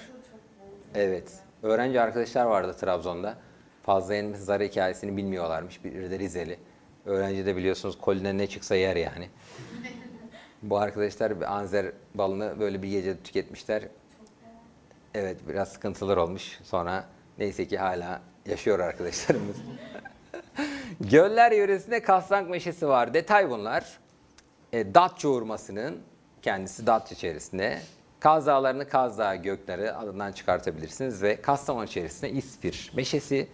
Evet. Öğrenci arkadaşlar vardı Trabzon'da. Fazla yenmesi zarar hikayesini bilmiyorlarmış. Biri de Rizeli. Öğrenci de biliyorsunuz koliden ne çıksa yer yani. Bu arkadaşlar bir anzer balını böyle bir gece tüketmişler. Evet, biraz sıkıntılar olmuş. Sonra neyse ki hala yaşıyor arkadaşlarımız. Göller yöresinde kaslank meşesi var. Detay bunlar. E, dat çoğurmasının kendisi dat içerisinde. Kaz dağlarını Kaz Dağı gökleri adından çıkartabilirsiniz. Ve Kastamonu içerisinde İspir meşesi.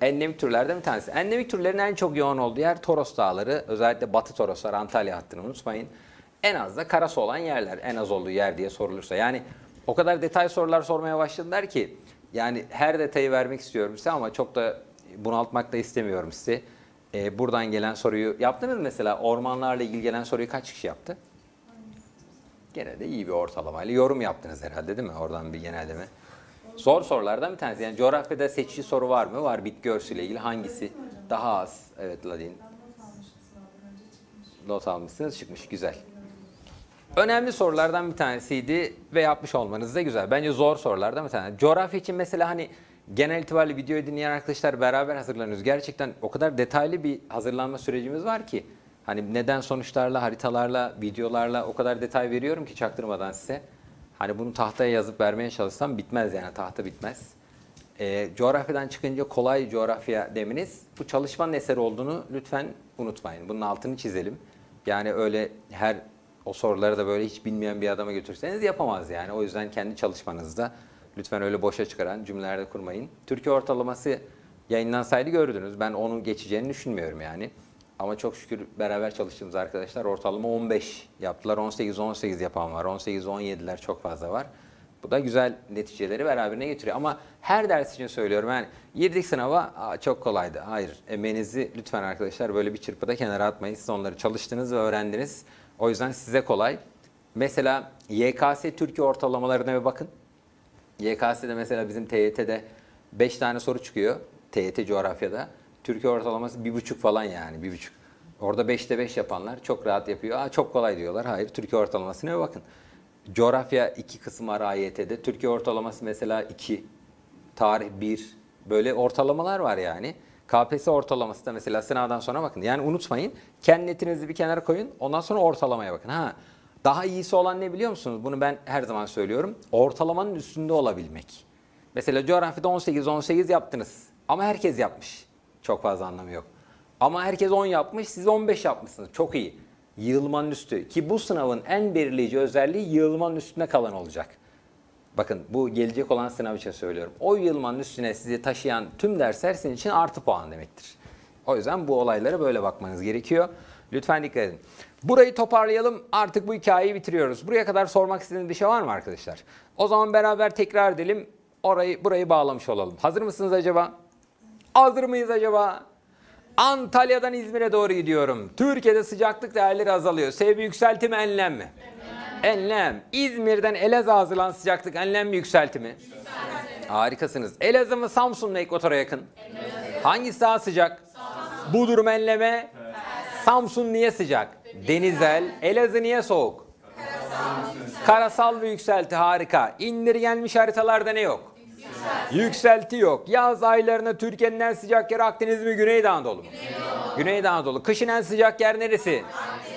Endemik türlerden bir tanesi. Endemik türlerin en çok yoğun olduğu yer Toros Dağları. Özellikle Batı Toroslar, Antalya hattını unutmayın. En az da karası olan yerler. En az olduğu yer diye sorulursa. Yani o kadar detay sorular sormaya başladılar ki. Yani her detayı vermek istiyorum size ama çok da bunaltmak da istemiyorum sizi. Ee, buradan gelen soruyu yaptınız mı mesela? Ormanlarla ilgili gelen soruyu kaç kişi yaptı? Gene de iyi bir ortalamayla yorum yaptınız herhalde değil mi? Oradan bir genelleme. Zor sorulardan bir tanesi. Yani coğrafyada seçici soru var mı? Var. Bitki örtüsüyle ilgili hangisi daha az? Evet Ladin. Not almışsınız. Çıkmış. Güzel. Önemli sorulardan bir tanesiydi ve yapmış olmanız da güzel. Bence zor sorulardan bir tanesi. Coğrafya için mesela hani genel itibariyle videoyu dinleyen arkadaşlar beraber hazırlanıyoruz. Gerçekten o kadar detaylı bir hazırlanma sürecimiz var ki. Hani neden sonuçlarla, haritalarla, videolarla o kadar detay veriyorum ki çaktırmadan size. Hani bunu tahtaya yazıp vermeye çalışsam bitmez yani. Tahta bitmez. E, coğrafyadan çıkınca kolay coğrafya deminiz. Bu çalışmanın eseri olduğunu lütfen unutmayın. Bunun altını çizelim. Yani öyle her o soruları da böyle hiç bilmeyen bir adama götürseniz yapamaz yani. O yüzden kendi çalışmanızda lütfen öyle boşa çıkaran cümlelerde kurmayın. Türkiye ortalaması yayınlansaydı gördünüz. Ben onun geçeceğini düşünmüyorum yani. Ama çok şükür beraber çalıştığımız arkadaşlar ortalama on beş yaptılar. on sekiz on sekiz yapan var. on sekiz on yediler çok fazla var. Bu da güzel neticeleri beraberine getiriyor. Ama her ders için söylüyorum yani girdik sınava çok kolaydı. Hayır, emeğinizi lütfen arkadaşlar böyle bir çırpıda kenara atmayın. Siz onları çalıştınız ve öğrendiniz. O yüzden size kolay. Mesela Y K S Türkiye ortalamalarına bir bakın. Y K S'de mesela bizim T Y T'de beş tane soru çıkıyor. T Y T coğrafyada. Türkiye ortalaması bir buçuk falan yani bir buçuk. Orada beşte beş yapanlar çok rahat yapıyor. Aa, çok kolay diyorlar. Hayır, Türkiye ortalamasına bakın. Coğrafya iki kısım var A Y T'de. Türkiye ortalaması mesela iki, tarih bir. Böyle ortalamalar var yani. K P S S ortalaması da mesela sınavdan sonra bakın. Yani unutmayın. Kendi netinizi bir kenara koyun. Ondan sonra ortalamaya bakın. Ha, daha iyisi olan ne biliyor musunuz? Bunu ben her zaman söylüyorum. Ortalamanın üstünde olabilmek. Mesela coğrafyada on sekiz on sekiz yaptınız. Ama herkes yapmış. Çok fazla anlamı yok. Ama herkes on yapmış, siz on beş yapmışsınız. Çok iyi. Yığılmanın üstü. Ki bu sınavın en belirleyici özelliği yığılmanın üstüne kalan olacak. Bakın bu gelecek olan sınav için söylüyorum. O yığılmanın üstüne sizi taşıyan tüm dersler sizin için artı puan demektir. O yüzden bu olaylara böyle bakmanız gerekiyor. Lütfen dikkat edin. Burayı toparlayalım. Artık bu hikayeyi bitiriyoruz. Buraya kadar sormak istediğiniz bir şey var mı arkadaşlar? O zaman beraber tekrar edelim. Orayı, burayı bağlamış olalım. Hazır mısınız acaba? Hazır mıyız acaba? Antalya'dan İzmir'e doğru gidiyorum. Türkiye'de sıcaklık değerleri azalıyor. Sebebi yükselti mi, enlem mi? Enlem. Enlem. İzmir'den Elazığ'a azılan sıcaklık enlem mi, yükselti mi? Yükselti. Harikasınız. Elazığ mı, Samsun mu Ekvator'a yakın? Elazığ. Hangisi daha sıcak? Samsun. Bu durum enleme. Evet. Samsun niye sıcak? Denizel. Elazığ niye soğuk? Karasal. Karasal ve yükselti. Harika. İndirgenmiş haritalarda ne yok? Yükselti. Yükselti yok. Yaz aylarında Türkiye'nin en sıcak yeri Akdeniz mi, Güneydoğu Anadolu mu? Güneydoğu. Güneydoğu Anadolu. Kışın en sıcak yer neresi?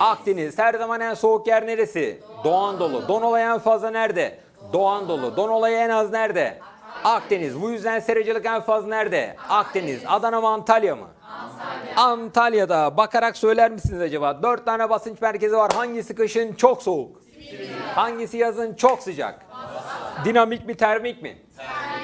Akdeniz. Akdeniz. Her zaman en soğuk yer neresi? Doğu, Doğu Anadolu. Don olayı en fazla nerede? Doğu, Doğu Anadolu. Don olayı en az nerede? Akdeniz. Akdeniz. Bu yüzden serecilik en fazla nerede? Akdeniz. Akdeniz. Adana mı, Antalya mı? Antalya. Antalya'da bakarak söyler misiniz acaba? Dört tane basınç merkezi var. Hangisi kışın çok soğuk? Sibirya. Hangisi yazın çok sıcak? Basra. Dinamik mi, termik mi?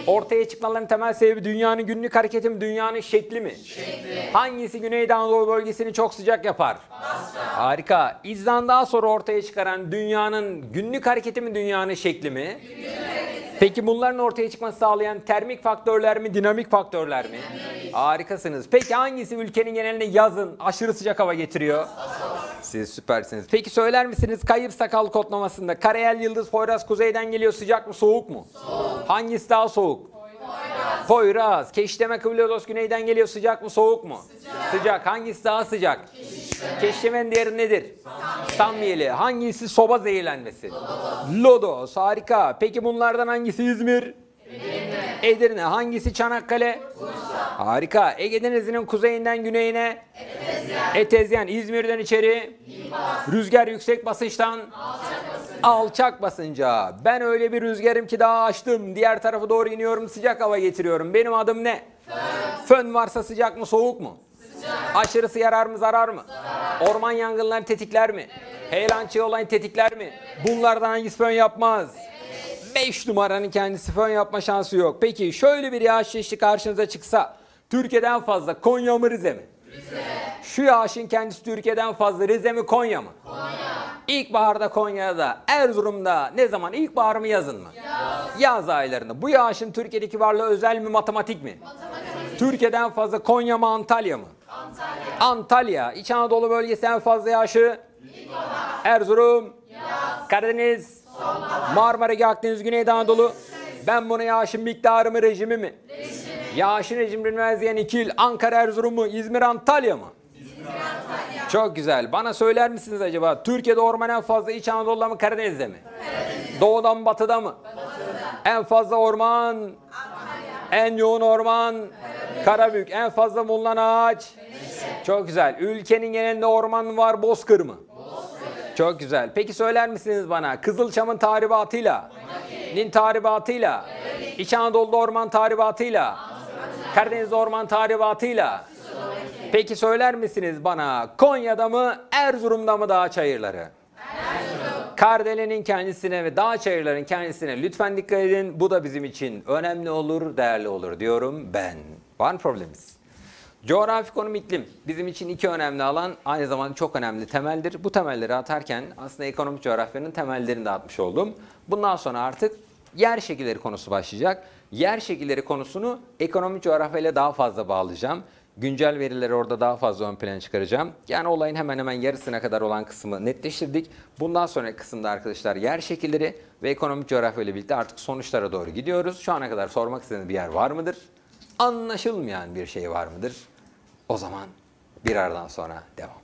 Ortaya çıkmaların temel sebebi dünyanın günlük hareketi mi, dünyanın şekli mi? Şekli. Hangisi Güneydoğu Anadolu bölgesini çok sıcak yapar? Basra. Harika. İzlanda'dan sonra ortaya çıkaran dünyanın günlük hareketi mi, dünyanın şekli mi? Peki bunların ortaya çıkması sağlayan termik faktörler mi, dinamik faktörler mi? Dinamik. Harikasınız. Peki hangisi ülkenin geneline yazın aşırı sıcak hava getiriyor? Basra. Siz süpersiniz. Peki söyler misiniz Kayıp Sakal kodlamasında Karayel, Yıldız, Poyraz kuzeyden geliyor, sıcak mı soğuk mu? Soğuk. Hangisi daha soğuk? Poyraz. Poyraz. Keşdeme, Kıble, Lodos güneyden geliyor, sıcak mı soğuk mu? Sıcak. Sıcak. Hangisi daha sıcak? Keşdeme. Keşdemenin diğeri nedir? Samyeli. Hangisi soba zehirlenmesi? Lodos. Lodos. Harika. Peki bunlardan hangisi İzmir? Edirne. Edirne. Hangisi Çanakkale? Bursa. Harika. Ege Denizi'nin kuzeyinden güneyine? Etezyen. Etezyen. İzmir'den içeri? İlbaz. Rüzgar yüksek basınçtan? Alçak basınca. Alçak basınca. Ben öyle bir rüzgarım ki daha açtım. Diğer tarafa doğru iniyorum, sıcak hava getiriyorum. Benim adım ne? Fön. Fön varsa sıcak mı soğuk mu? Sıcak. Aşırısı yarar mı zarar mı? Zarar. Orman yangınlarını tetikler mi? Evet. Heyelan çığ olayını tetikler mi? Evet. Bunlardan hangisi fön yapmaz? Evet. beş numaranın kendisi fön yapma şansı yok. Peki şöyle bir yağış çeşidi karşınıza çıksa Türkiye'den fazla Konya mı Rize mi? Rize. Şu yağışın kendisi Türkiye'den fazla Rize mi Konya mı? Konya. İlkbaharda Konya'da, Erzurum'da ne zaman? İlkbahar mı yazın mı? Yaz. Yaz aylarında. Bu yağışın Türkiye'deki varlığı özel mi matematik mi? Matematik. Türkiye'den fazla Konya mı Antalya mı? Antalya. Antalya. İç Anadolu bölgesi en fazla yağışı? İlkbahar. Erzurum. Yaz. Karadeniz. Marmara, Ege, Akdeniz, Güney Anadolu. Ben buna yağışın miktarı mı, rejimi mi? Rejim. Yağışın rejimi bilmez diyen iki il. Ankara, Erzurum mu? İzmir, Antalya mı? İzmir, Antalya. Çok güzel. Bana söyler misiniz acaba? Türkiye'de orman en fazla İç Anadolu'da mı, Karadeniz'de mi? Karadeniz. Doğudan mı, batıda mı? Batıda. En fazla orman? Antalya. En yoğun orman? Karadeniz. Karabük. En fazla bulunan ağaç? Meşe. Çok güzel. Ülkenin genelinde orman var, bozkır mı? Çok güzel. Peki söyler misiniz bana Kızılçam'ın tahribatıyla, Maki'nin tahribatıyla, evet. İç Anadolu'da orman tahribatıyla, Anzer. Karadeniz'de orman tahribatıyla. Maki. Peki söyler misiniz bana Konya'da mı Erzurum'da mı dağ çayırları? Erzurum. Kardelen'in kendisine ve dağ çayırların kendisine lütfen dikkat edin. Bu da bizim için önemli olur, değerli olur diyorum ben. Var mı problemimiz? Coğrafi konum iklim bizim için iki önemli alan, aynı zamanda çok önemli temeldir. Bu temelleri atarken aslında ekonomik coğrafyanın temellerini de atmış oldum. Bundan sonra artık yer şekilleri konusu başlayacak. Yer şekilleri konusunu ekonomik coğrafyayla daha fazla bağlayacağım. Güncel verileri orada daha fazla ön plana çıkaracağım. Yani olayın hemen hemen yarısına kadar olan kısmı netleştirdik. Bundan sonraki kısımda arkadaşlar yer şekilleri ve ekonomik coğrafyayla birlikte artık sonuçlara doğru gidiyoruz. Şu ana kadar sormak istediğiniz bir yer var mıdır? Anlaşılmayan bir şey var mıdır? O zaman bir aradan sonra devam.